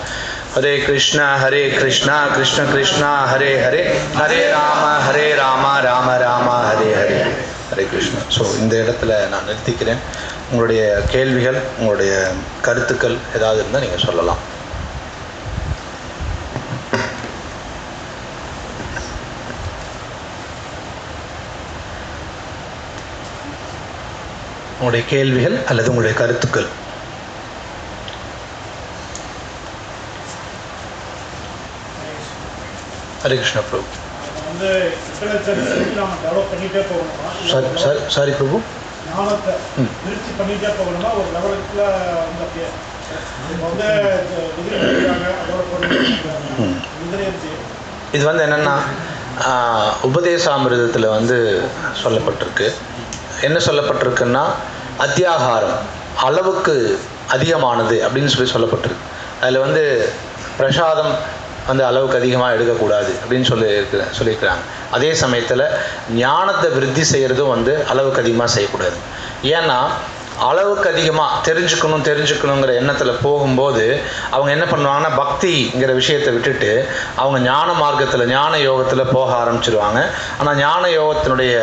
ஹரே கிருஷ்ணா ஹரே கிருஷ்ணா கிருஷ்ண கிருஷ்ணா ஹரே ஹரே ஹரே ராம ராம ராம ஹரே ஹரே ஹரே கிருஷ்ணா. ஸோ இந்த இடத்துல நான் நிறுத்திக்கிறேன். உங்களுடைய கேள்விகள், உங்களுடைய கருத்துக்கள் ஏதாவது இருந்தால் நீங்கள் சொல்லலாம். உங்களுடைய கேள்விகள் அல்லது உங்களுடைய கருத்துக்கள். ஹரே கிருஷ்ணா பிரபு. சாரி பிரபு, இது வந்து என்னென்னா உபதேசாமிரதத்தில் வந்து சொல்லப்பட்டிருக்கு. என்ன சொல்லப்பட்டிருக்குன்னா அத்தியாகாரம் அளவுக்கு அதிகமானது அப்படின்னு சொல்லப்பட்டிருக்கு. அதில் வந்து பிரசாதம் வந்து அளவுக்கு அதிகமாக எடுக்கக்கூடாது அப்படின்னு சொல்லியிருக்கிறாங்க. அதே சமயத்தில் ஞானத்தை விருத்தி செய்கிறதும் வந்து அளவுக்கு அதிகமாக செய்யக்கூடாது. ஏன்னா அளவுக்கு அதிகமாக தெரிஞ்சுக்கணுங்கிற எண்ணத்தில் போகும்போது அவங்க என்ன பண்ணுவாங்கன்னா பக்திங்கிற விஷயத்தை விட்டுட்டு அவங்க ஞான மார்க்கத்தில் ஞான யோகத்தில் போக ஆரம்பிச்சிருவாங்க. ஆனால் ஞான யோகத்தினுடைய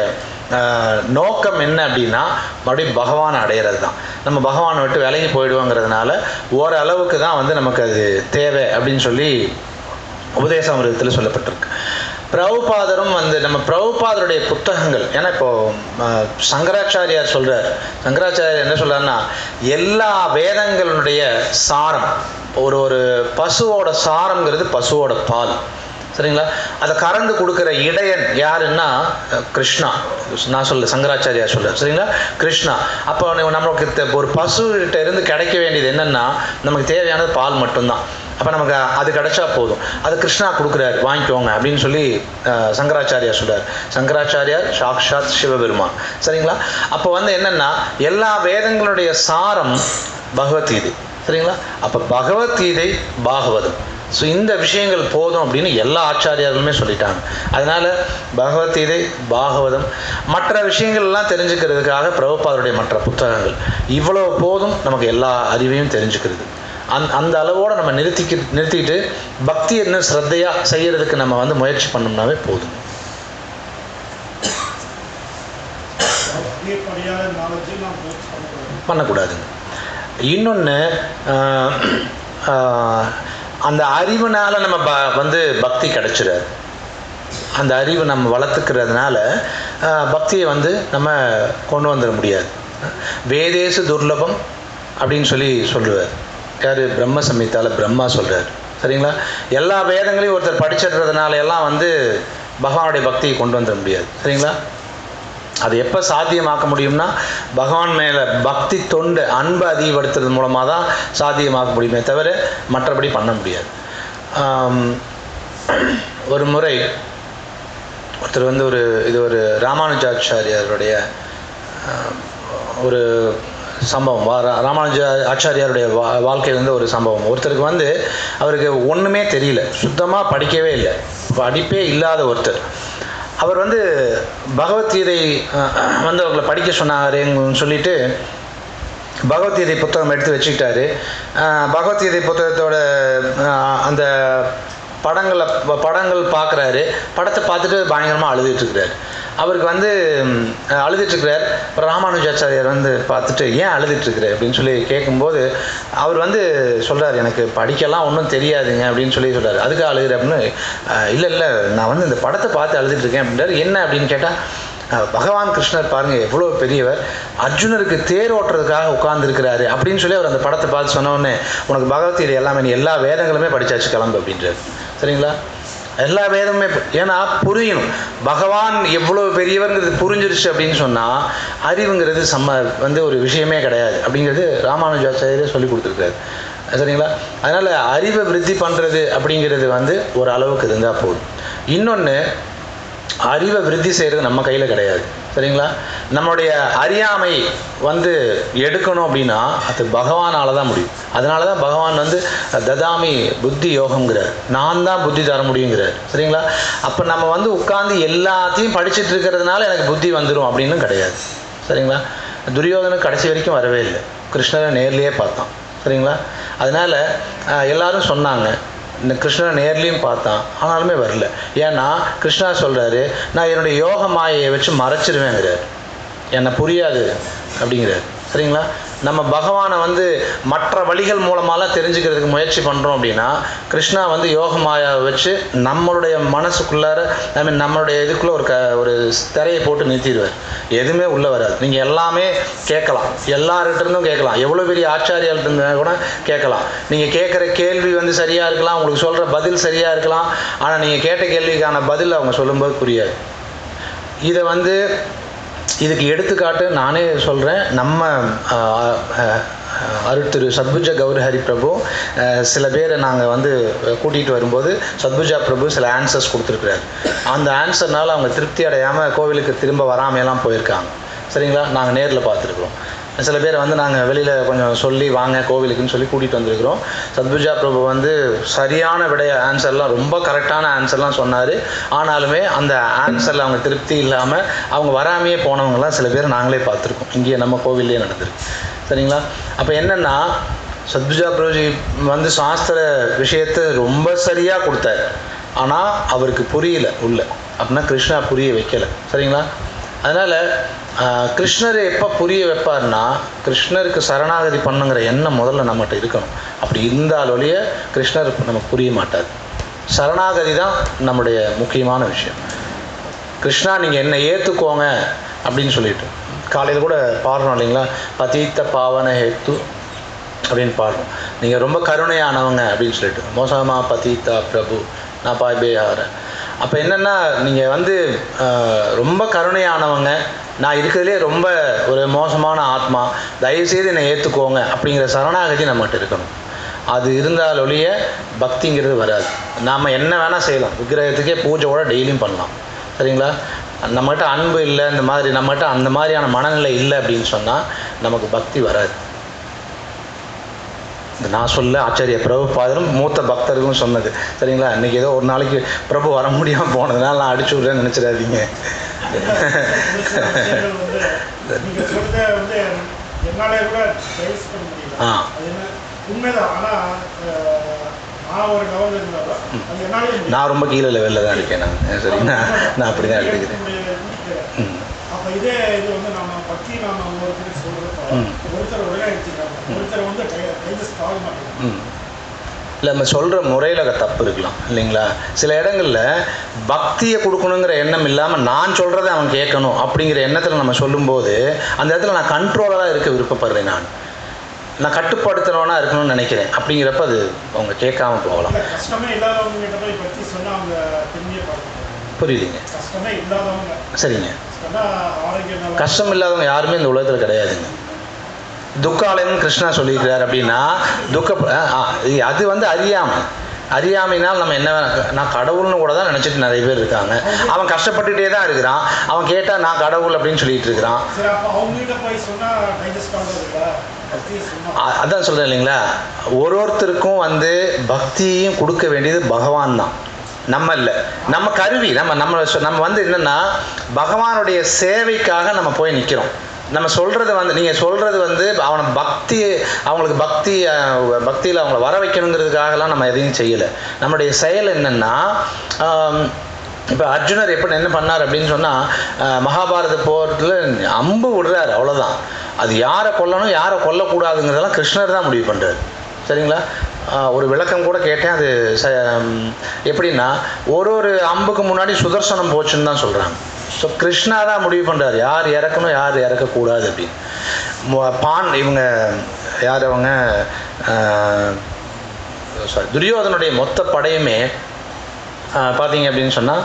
நோக்கம் என்ன அப்படின்னா மறுபடியும் பகவானை அடையிறது தான். நம்ம பகவானை விட்டு விலகி போயிடுவோங்கிறதுனால ஓரளவுக்கு தான் வந்து நமக்கு அது தேவை அப்படின்னு சொல்லி உபதேசாமிரதத்தில் சொல்லப்பட்டிருக்கு. பிரபுபாதரும் வந்து நம்ம பிரபுபாதருடைய புத்தகங்கள், ஏன்னா இப்போது சங்கராச்சாரியார் சொல்கிறார். சங்கராச்சாரியார் என்ன சொல்கிறாருன்னா எல்லா வேதங்களுடைய சாரம், ஒரு பசுவோட சாரங்கிறது பசுவோட பால், சரிங்களா? அதை கறந்து கொடுக்குற இடையன் யாருன்னா கிருஷ்ணா. நான் சொல்ல சங்கராச்சாரியார் சொல்கிறார், சரிங்களா? கிருஷ்ணா. அப்போ நமக்கு ஒரு பசுகிட்ட இருந்து கிடைக்க வேண்டியது என்னென்னா நமக்கு தேவையானது பால் மட்டும்தான். அப்போ நமக்கு அது கிடச்சா போதும், அது கிருஷ்ணா கொடுக்குறாரு, வாங்கிக்கோங்க அப்படின்னு சொல்லி சங்கராச்சாரியார் சொல்கிறார். சங்கராச்சாரியார் சாக்ஷாத் சிவபெருமான், சரிங்களா? அப்போ வந்து என்னென்னா எல்லா வேதங்களுடைய சாரம் பகவத்கீதை, சரிங்களா? அப்போ பகவத்கீதை பாகவதம். ஸோ இந்த விஷயங்கள் போதும் அப்படின்னு எல்லா ஆச்சாரியார்களுமே சொல்லிட்டாங்க. அதனால் பகவத்கீதை பாகவதம் மற்ற விஷயங்கள்லாம் தெரிஞ்சுக்கிறதுக்காக பிரபுபாதருடைய மற்ற புத்தகங்கள் இவ்வளோ போதும் நமக்கு எல்லா அறிவையும் தெரிஞ்சுக்கிறது. அந்த அளவோடு நம்ம நிறுத்திட்டு பக்தி என்ன ஸ்ரத்தையாக செய்கிறதுக்கு நம்ம வந்து முயற்சி பண்ணோம்னாவே போதும். பண்ணக்கூடாதுங்க. இன்னொன்று, அந்த அறிவுனால் நம்ம வந்து பக்தி கிடைச்சிடாது. அந்த அறிவு நம்ம வளர்த்துக்கிறதுனால பக்தியை வந்து நம்ம கொண்டு வந்துட முடியாது. வேதேசு துர்லபம் அப்படின்னு சொல்லுவார். யார்? பிரம்ம சம்ஹிதாவில் பிரம்மா சொல்கிறார், சரிங்களா? எல்லா வேதங்களையும் ஒருத்தர் படிச்சிடுறதுனால எல்லாம் வந்து பகவானுடைய பக்தியை கொண்டு வந்துட முடியாது, சரிங்களா? அது எப்போ சாத்தியமாக்க முடியும்னா பகவான் மேலே பக்தி தொண்டு அன்பை அதிகப்படுத்துறது மூலமாக தான் சாத்தியமாக்க முடியுமே தவிர மற்றபடி பண்ண முடியாது. ஒரு முறை ஒருத்தர் வந்து ஒரு ராமானுஜாச்சாரியாருடைய ஒரு சம்பவம், ராமானுஜ ஆச்சாரியாருடைய வாழ்க்கையில் வந்து ஒரு சம்பவம். ஒருத்தருக்கு வந்து அவருக்கு ஒன்றுமே தெரியல, சுத்தமாக படிக்கவே இல்லை, படிப்பே இல்லாத ஒருத்தர். அவர் வந்து பகவத்கீதை வந்து அவர்களை படிக்க சொன்னாருன்னு சொல்லிட்டு பகவத்கீதை புத்தகம் எடுத்து வச்சுக்கிட்டாரு. பகவத்கீதை புத்தகத்தோட அந்த படங்கள் பார்க்குறாரு. படத்தை பார்த்துட்டு பயங்கரமாக அழுதுகிட்ருக்கிறார். அவருக்கு வந்து அழுதுகிட்ருக்கிறார். ராமானுஜாச்சாரியார் வந்து பார்த்துட்டு ஏன் அழுதுகிட்ருக்கிறார் அப்படின்னு சொல்லி கேட்கும்போது அவர் வந்து சொல்கிறார், எனக்கு படிக்கலாம் ஒன்றும் தெரியாதுங்க அப்படின்னு சொல்லி சொல்கிறார். அதுக்காக அழுகிற அப்படின்னு இல்லை நான் வந்து இந்த படத்தை பார்த்து அழுதுகிட்ருக்கேன் அப்படின்றார். என்ன அப்படின்னு கேட்டால் பகவான் கிருஷ்ணர் பாருங்கள் எவ்வளோ பெரியவர், அர்ஜுனருக்கு தேர் ஓட்டுறதுக்காக உட்கார்ந்துருக்கிறாரு அப்படின்னு சொல்லி அவர் அந்த படத்தை பார்த்து சொன்னோடனே உனக்கு பகவத்கீதை எல்லாமே எல்லா வேதங்களுமே படித்தாச்சு கிளம்பு அப்படின்றார், சரிங்களா? எல்லா வேதமுமே ஏன்னா புரியணும் பகவான் எவ்வளோ பெரியவர்ங்கிறது புரிஞ்சிருச்சு அப்படின்னு சொன்னால் அறிவுங்கிறது வந்து ஒரு விஷயமே கிடையாது அப்படிங்கிறது ராமானுஜாச்சாரியரே சொல்லி கொடுத்துருக்காரு, சரிங்களா? அதனால் அறிவை விருத்தி பண்ணுறது அப்படிங்கிறது வந்து ஒரு அளவுக்கு இருந்தால் போதும். இன்னொன்று, அறிவை விருத்தி செய்கிறது நம்ம கையில் கிடையாது, சரிங்களா? நம்மளுடைய அறியாமை வந்து எடுக்கணும் அப்படின்னா அது பகவானால் தான் முடியும். அதனால தான் பகவான் வந்து ததாமி புத்தி யோகம்ங்கிறார், நான் தான் புத்தி தர முடியுங்கிறார், சரிங்களா? அப்போ நம்ம வந்து உட்கார்ந்து எல்லாத்தையும் படிச்சுட்டு இருக்கிறதுனால எனக்கு புத்தி வந்துடும் அப்படின்னு கிடையாது, சரிங்களா? துரியோதனுக்கு கடைசி வரைக்கும் வரவே இல்லை, கிருஷ்ணரை நேர்லேயே பார்த்தான், சரிங்களா? அதனால் எல்லாரும் சொன்னாங்க இந்த கிருஷ்ணனை நேர்லேயும் பார்த்தான், ஆனாலுமே வரல. ஏன்னா கிருஷ்ணா சொல்கிறாரு நான் என்னுடைய யோக மாயையை வச்சு மறைச்சிருவேங்கிறார், என்னை புரியாது அப்படிங்கிறார், சரிங்களா? நம்ம பகவானை வந்து மற்ற வழிகள் மூலமாலாம் தெரிஞ்சுக்கிறதுக்கு முயற்சி பண்ணுறோம் அப்படின்னா கிருஷ்ணா வந்து யோகமாயா வச்சு நம்மளுடைய மனசுக்குள்ளார ஐ மீன் நம்மளுடைய இதுக்குள்ளே ஒரு திரையை போட்டு நிறுத்திடுவார். எதுவுமே உள்ளே வராது. நீங்கள் எல்லாமே கேட்கலாம், எல்லார்கிட்டருந்தும் கேட்கலாம், எவ்வளோ பெரிய ஆச்சாரியாள்கிட்ட இருந்தால் கூட கேட்கலாம். நீங்கள் கேட்குற கேள்வி வந்து சரியாக இருக்கலாம், உங்களுக்கு சொல்கிற பதில் சரியாக இருக்கலாம், ஆனால் நீங்கள் கேட்ட கேள்விக்கான பதில் அவங்க சொல்லும்போது புரியாது. இதை வந்து இதுக்கு எடுத்துக்காட்டு நானே சொல்கிறேன். நம்ம அருட்திரு சத்புஜா கௌரி ஹரி பிரபு சில பேரை நாங்கள் வந்து கூட்டிகிட்டு வரும்போது சத்புஜா பிரபு சில ஆன்சர்ஸ் கொடுத்துருக்குறாரு. அந்த ஆன்சர்னால் அவங்க திருப்தி அடையாமல் கோவிலுக்கு திரும்ப வராமையெல்லாம் போயிருக்காங்க. சரிங்களா, நாங்கள் நேரில் பார்த்துருக்குறோம். சில பேரை வந்து நாங்கள் வெளியில் கொஞ்சம் சொல்லி வாங்க கோவிலுக்குன்னு சொல்லி கூட்டிகிட்டு வந்திருக்கிறோம். சத்புஜா பிரபு வந்து சரியான விடைய ஆன்சர்லாம் ரொம்ப கரெக்டான ஆன்சர்லாம் சொன்னார். ஆனாலுமே அந்த ஆன்சரில் அவங்க திருப்தி இல்லாமல் அவங்க வராமையே போனவங்கலாம் சில பேர் நாங்களே பார்த்துருக்கோம். இங்கேயே நம்ம கோவிலே நடந்திருக்கு. சரிங்களா, அப்போ என்னென்னா சத்புஜா பிரபுஜி வந்து சாஸ்திர விஷயத்தை ரொம்ப சரியாக கொடுத்தாரு. ஆனால் அவருக்கு புரியல உள்ள, அப்படின்னா கிருஷ்ணா புரிய வைக்கலை. சரிங்களா, அதனால் கிருஷ்ணர் எப்போ புரிய வைப்பார்னா கிருஷ்ணருக்கு சரணாகதி பண்ணுங்கிற எண்ணம் முதல்ல நம்மகிட்ட இருக்கணும். அப்படி இருந்தால் ஒழிய கிருஷ்ணர் நமக்கு புரிய மாட்டார். சரணாகதி தான் நம்முடைய முக்கியமான விஷயம். கிருஷ்ணா நீங்கள் என்னை ஏற்றுக்கோங்க அப்படின்னு சொல்லிட்டு காலையில் கூட பாடுறோம் இல்லைங்களா, பதித்த பாவன ஹேத்து அப்படின்னு பாடுறோம். நீங்கள் ரொம்ப கருணையானவங்க அப்படின்னு சொல்லிட்டு மோசமா பதித்தா பிரபு நான் பாய்பே ஆகிறேன். அப்போ என்னென்னா நீங்கள் வந்து ரொம்ப கருணையானவங்க, நான் இருக்கிறதுலே ரொம்ப ஒரு மோசமான ஆத்மா, தயவுசெய்து என்னை ஏற்றுக்கோங்க அப்படிங்கிற சரணாகதி நம்மகிட்ட இருக்கணும். அது இருந்தால் ஒழிய பக்திங்கிறது வராது. நாம் என்ன வேணால் செய்யலாம், விக்கிரகத்துக்கே பூஜை கூட டெய்லியும் பண்ணலாம். சரிங்களா, நம்மகிட்ட அன்பு இல்லை, இந்த மாதிரி நம்மகிட்ட அந்த மாதிரியான மனநிலை இல்லை அப்படின்னு சொன்னால் நமக்கு பக்தி வராது. நான் சொல்ல ஆச்சாரிய பிரபுபாதரும் மூத்த பக்தர்களும் சொன்னது. சரிங்களா, இன்றைக்கி ஏதோ ஒரு நாளைக்கு பிரபு வர முடியாமல் போனதுனால நான் அடிச்சு விட்றேன்னு நினச்சிடாதீங்க. நான் ரொம்ப கீழே லெவலில் தான் இருக்கேன். நான் சரிங்களா, நான் அப்படி தான் எடுத்துக்கிறேன். இல்லை, நம்ம சொல்கிற முறையில் தப்பு இருக்கலாம் இல்லைங்களா. சில இடங்களில் பக்தியை கொடுக்கணுங்கிற எண்ணம் இல்லாமல் நான் சொல்கிறத அவன் கேட்கணும் அப்படிங்கிற எண்ணத்தில் நம்ம சொல்லும்போது அந்த இடத்துல நான் கண்ட்ரோலராக இருக்க விருப்பப்படுறேன், நான் கட்டுப்படுத்துகிறவனா இருக்கணும்னு நினைக்கிறேன். அப்படிங்கிறப்ப அது அவங்க கேட்காம போகலாம். புரியுதுங்க, சரிங்க. கஷ்டம் இல்லாதவங்க யாருமே இந்த உலகத்தில் கிடையாதுங்க. துக்காலயம் கிருஷ்ணா சொல்லியிருக்கிறார் அப்படின்னா துக்க அது வந்து அறியாமல், அறியாமைனால் நம்ம என்ன நான் கடவுள்னு கூட தான் நினச்சிட்டு நிறைய பேர் இருக்காங்க. அவன் கஷ்டப்பட்டுகிட்டே தான் இருக்கிறான், அவன் கேட்டால் நான் கடவுள் அப்படின்னு சொல்லிட்டு இருக்கிறான். அதான் சொல்கிறேன் இல்லைங்களா, ஒருத்தருக்கும் வந்து பக்தியையும் கொடுக்க வேண்டியது பகவான் தான், நம்ம இல்லை. நம்ம கருவி, நம்ம வந்து என்னென்னா பகவானுடைய சேவைக்காக நம்ம போய் நிற்கிறோம். நம்ம சொல்கிறது வந்து நீங்கள் சொல்கிறது வந்து அவனை பக்தி, அவங்களுக்கு பக்தியில் அவங்கள வர வைக்கணுங்கிறதுக்காகலாம் நம்ம எதையும் செய்யலை. நம்முடைய செயல் என்னென்னா, இப்போ அர்ஜுனர் எப்படி என்ன பண்ணார் அப்படின்னு சொன்னால் மகாபாரத போரில் அம்பு விடுறாரு, அவ்வளோதான். அது யாரை கொல்லணும் யாரை கொல்லக்கூடாதுங்கிறதெல்லாம் கிருஷ்ணர் தான் முடிவு பண்ணுறாரு. சரிங்களா, ஒரு விளக்கம் கூட கேட்டேன். அது எப்படின்னா ஒரு அம்புக்கு முன்னாடி சுதர்சனம் போச்சுன்னு தான் சொல்கிறாங்க. ஸோ கிருஷ்ணா தான் முடிவு பண்ணுறாரு யார் இறக்கணும் யார் இறக்கக்கூடாது அப்படின்னு. இவங்க யார், அவங்க சாரி, துரியோதனுடைய மொத்த படையுமே பார்த்தீங்க அப்படின்னு சொன்னால்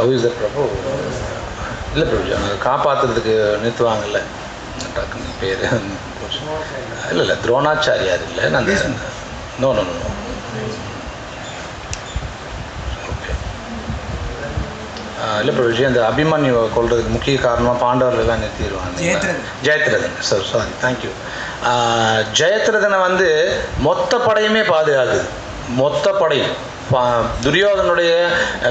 பிரபு இல்லை பிரபுஜி அவங்க காப்பாற்றுறதுக்கு நிறுத்துவாங்கல்ல, டக்குன்னு பேர் இல்லை துரோணாச்சாரியார் இல்லை நான் நோ நோ நோ இல்லை பிரபுஜி அந்த அபிமன்யுவை கொள்றதுக்கு முக்கிய காரணமாக பாண்டவர்களெல்லாம் நிறுத்திடுவாங்க. ஜெயத்ரதன் சார், சாரி, தேங்க்யூ. ஜெயத்ரதனை வந்து மொத்த படையுமே பாதுகாக்குது. மொத்த படையும் துரியோதனுடைய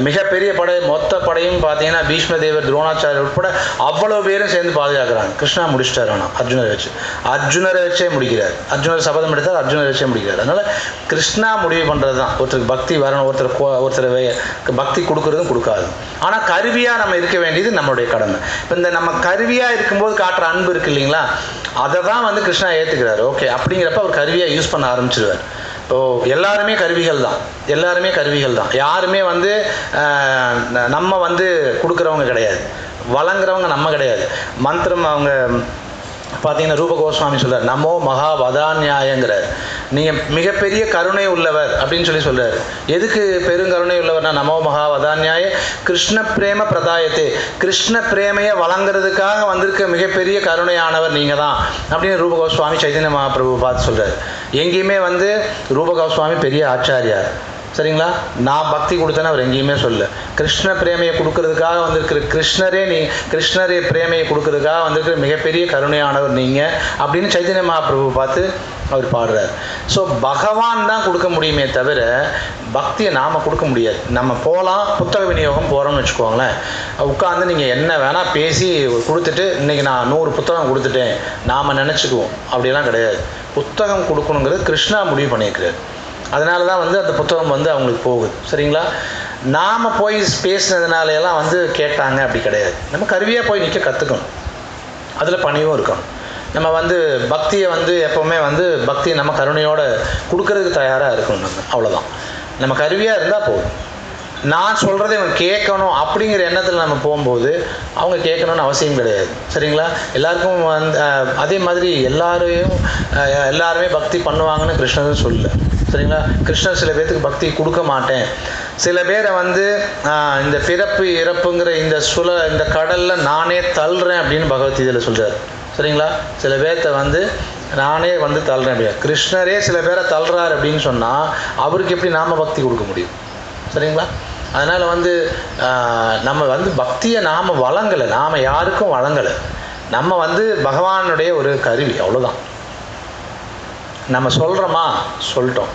மிகப்பெரிய படை மொத்த படையும் பார்த்தீங்கன்னா பீஷ்ம தேவர் துரோணாச்சாரியர் உட்பட அவ்வளோ பேரும் சேர்ந்து பாதுகாக்கிறாங்க. கிருஷ்ணா முடிச்சிட்டார். ஆனால் அர்ஜுனரை வச்சே முடிக்கிறார். அர்ஜுனர் சபதம் எடுத்தார், அர்ஜுனரை வச்சே முடிக்கிறார். அதனால் கிருஷ்ணா முடிவு பண்ணுறது தான் ஒருத்தருக்கு பக்தி வரணும், ஒருத்தருக்கு பக்தி கொடுக்குறதும் கொடுக்காது. ஆனால் கருவியாக நம்ம இருக்க வேண்டியது நம்மளுடைய கடமை. இப்போ இந்த நம்ம கருவியாக இருக்கும்போது காட்டுற அன்பு இருக்குது இல்லைங்களா, அதான் வந்து கிருஷ்ணா ஏத்துக்கிறார். ஓகே, அப்படிங்கிறப்ப அவர் கருவியா யூஸ் பண்ண ஆரம்பிச்சிடுவார். ஓ, எல்லாருமே கருவிகள் தான், எல்லாருமே கருவிகள் தான். யாருமே வந்து நம்ம வந்து கொடுக்குறவங்க கிடையாது, வழங்குறவங்க நம்ம கிடையாது. மந்திரம் அவங்க பார்த்தீங்கன்னா ரூப கோஸ்வாமி சொல்கிறார், நமோ மகா வதான்யாயங்கிறார், நீங்கள் மிகப்பெரிய கருணை உள்ளவர் அப்படின்னு சொல்கிறார். எதுக்கு பெருங்கருணை உள்ளவர்னா, நமோ மகா வதான்யாய கிருஷ்ண பிரேம பிரதாயத்தை, கிருஷ்ண பிரேமையை வழங்குறதுக்காக வந்திருக்க மிகப்பெரிய கருணையானவர் நீங்கள் தான் அப்படின்னு ரூப கோஸ்வாமி சைதன்ய மகாபிரபு பார்த்து சொல்கிறார். எங்கேயுமே வந்து ரூப கோஸ்வாமி பெரிய ஆச்சாரியார், சரிங்களா? நான் பக்தி கொடுத்தேன்னு அவர் எங்கேயுமே சொல்ல. கிருஷ்ண பிரேமையை கொடுக்கறதுக்காக வந்திருக்கிற கிருஷ்ணரே, நீ கிருஷ்ணரே பிரேமையை கொடுக்கறதுக்காக வந்திருக்கிற மிகப்பெரிய கருணையானவர் நீங்கள் அப்படின்னு சைதன்ய மகாபிரபு பார்த்து அவர் பாடுறார். ஸோ பகவான் தான் கொடுக்க முடியுமே தவிர பக்தியை நாம் கொடுக்க முடியாது. நம்ம போகலாம், புத்தக விநியோகம் போகிறோம்னு வச்சுக்கோங்களேன், உட்காந்து நீங்கள் என்ன வேணால் பேசி கொடுத்துட்டு இன்றைக்கி நான் 100 புத்தகம் கொடுத்துட்டேன் நாம் நினச்சிக்குவோம், அப்படிலாம் கிடையாது. புத்தகம் கொடுக்கணுங்கிறது கிருஷ்ணா முடிவு பண்ணியிருக்கிறார். அதனால தான் வந்து அந்த புத்தகம் வந்து அவங்களுக்கு போகுது, சரிங்களா? நாம் போய் பேசினதுனால எல்லாம் வந்து கேட்டாங்க அப்படி கிடையாது. நம்ம கருவியாக போய் நிற்க கற்றுக்கணும், அதில் பணியும் இருக்கணும். நம்ம வந்து பக்தியை வந்து எப்போவுமே வந்து பக்தியை நம்ம கருணையோடு கொடுக்கறதுக்கு தயாராக இருக்கணும். நம்ம அவ்வளோதான், நம்ம கருவியாக இருந்தால் போதும். நான் சொல்கிறத இவங்க கேட்கணும் அப்படிங்கிற எண்ணத்தில் நம்ம போகும்போது அவங்க கேட்கணும்னு அவசியம் கிடையாது, சரிங்களா? எல்லாருக்கும் வந்து அதே மாதிரி எல்லாருமே பக்தி பண்ணுவாங்கன்னு கிருஷ்ணன் சொல்லலை, சரிங்களா? கிருஷ்ணர் சில பேர்த்துக்கு பக்தி கொடுக்க மாட்டேன், சில பேரை வந்து இந்த பிறப்பு இறப்புங்கிற இந்த கடலில் நானே தள்ளுறேன் அப்படின்னு பகவத்கீதையில் சொல்கிறார், சரிங்களா? சில பேர்த்த வந்து நானே வந்து தள்ளுறேன் அப்படின்னா, கிருஷ்ணரே சில பேரை தள்ளுறார் அப்படின்னு சொன்னால் அவருக்கு எப்படி நாம் பக்தி கொடுக்க முடியும், சரிங்களா? அதனால் வந்து நம்ம வந்து பக்தியை நாம் வழங்கலை, நாம் யாருக்கும் வழங்கலை. நம்ம வந்து பகவானுடைய ஒரு கருவி, அவ்வளோதான். நம்ம சொல்கிறோமா, சொல்லிட்டோம்.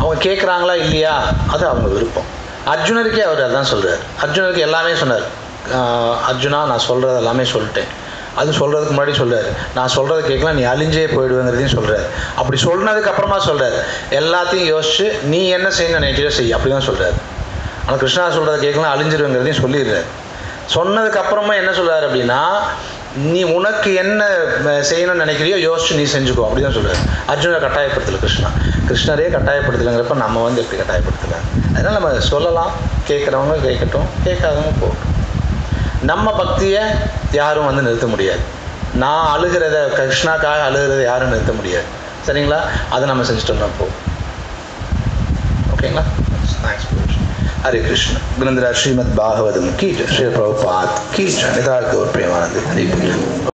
அவங்க கேட்குறாங்களா இல்லையா, அது அவங்க விருப்பம். அர்ஜுனருக்கே அவர் அதான் சொல்கிறார். அர்ஜுனருக்கு எல்லாமே சொன்னார். அர்ஜுனா, நான் சொல்கிறது எல்லாமே சொல்லிட்டேன். அது சொல்கிறதுக்கு முன்னாடி சொல்கிறார், நான் சொல்கிறத கேட்கலாம், நீ அழிஞ்சே போயிடுவேங்கிறதையும் சொல்கிறார். அப்படி சொன்னதுக்கப்புறமா சொல்கிறார், எல்லாத்தையும் யோசிச்சு நீ என்ன செய்யணும் நினைக்கிறியோ செய்ய, அப்படி தான் சொல்கிறார். ஆனால் கிருஷ்ணா சொல்கிறத கேட்கலாம், அழிஞ்சிருவேங்கிறதையும் சொல்லிடுறார். சொன்னதுக்கப்புறமா என்ன சொல்கிறார் அப்படின்னா, நீ உனக்கு என்ன செய்யணும்னு நினைக்கிறியோ யோசிச்சு நீ செஞ்சுக்கோ, அப்படி தான் சொல்கிறார். அர்ஜுனை கட்டாயப்படுத்தலை கிருஷ்ணரே கட்டாயப்படுத்தலைங்கிறப்ப நம்ம வந்து எப்படி கட்டாயப்படுத்தலை? அதனால் நம்ம சொல்லலாம், கேட்குறவங்க கேட்கட்டும், கேட்காதவங்க போகட்டும். நம்ம பக்தியை யாரும் வந்து நிறுத்த முடியாது. நான் அழுகிறத, கிருஷ்ணாக்காக அழுகிறத யாரும் நிறுத்த முடியாது, சரிங்களா? அதை நம்ம செஞ்சுட்டோம்னா போகும், ஓகேங்களா? தேங்க்ஸ். हरे कृष्ण गुरुंद्रा श्रीमद्भागवतम की जय, श्री प्रभुपाद की जय, निताय गौर प्रेमानंद हरि।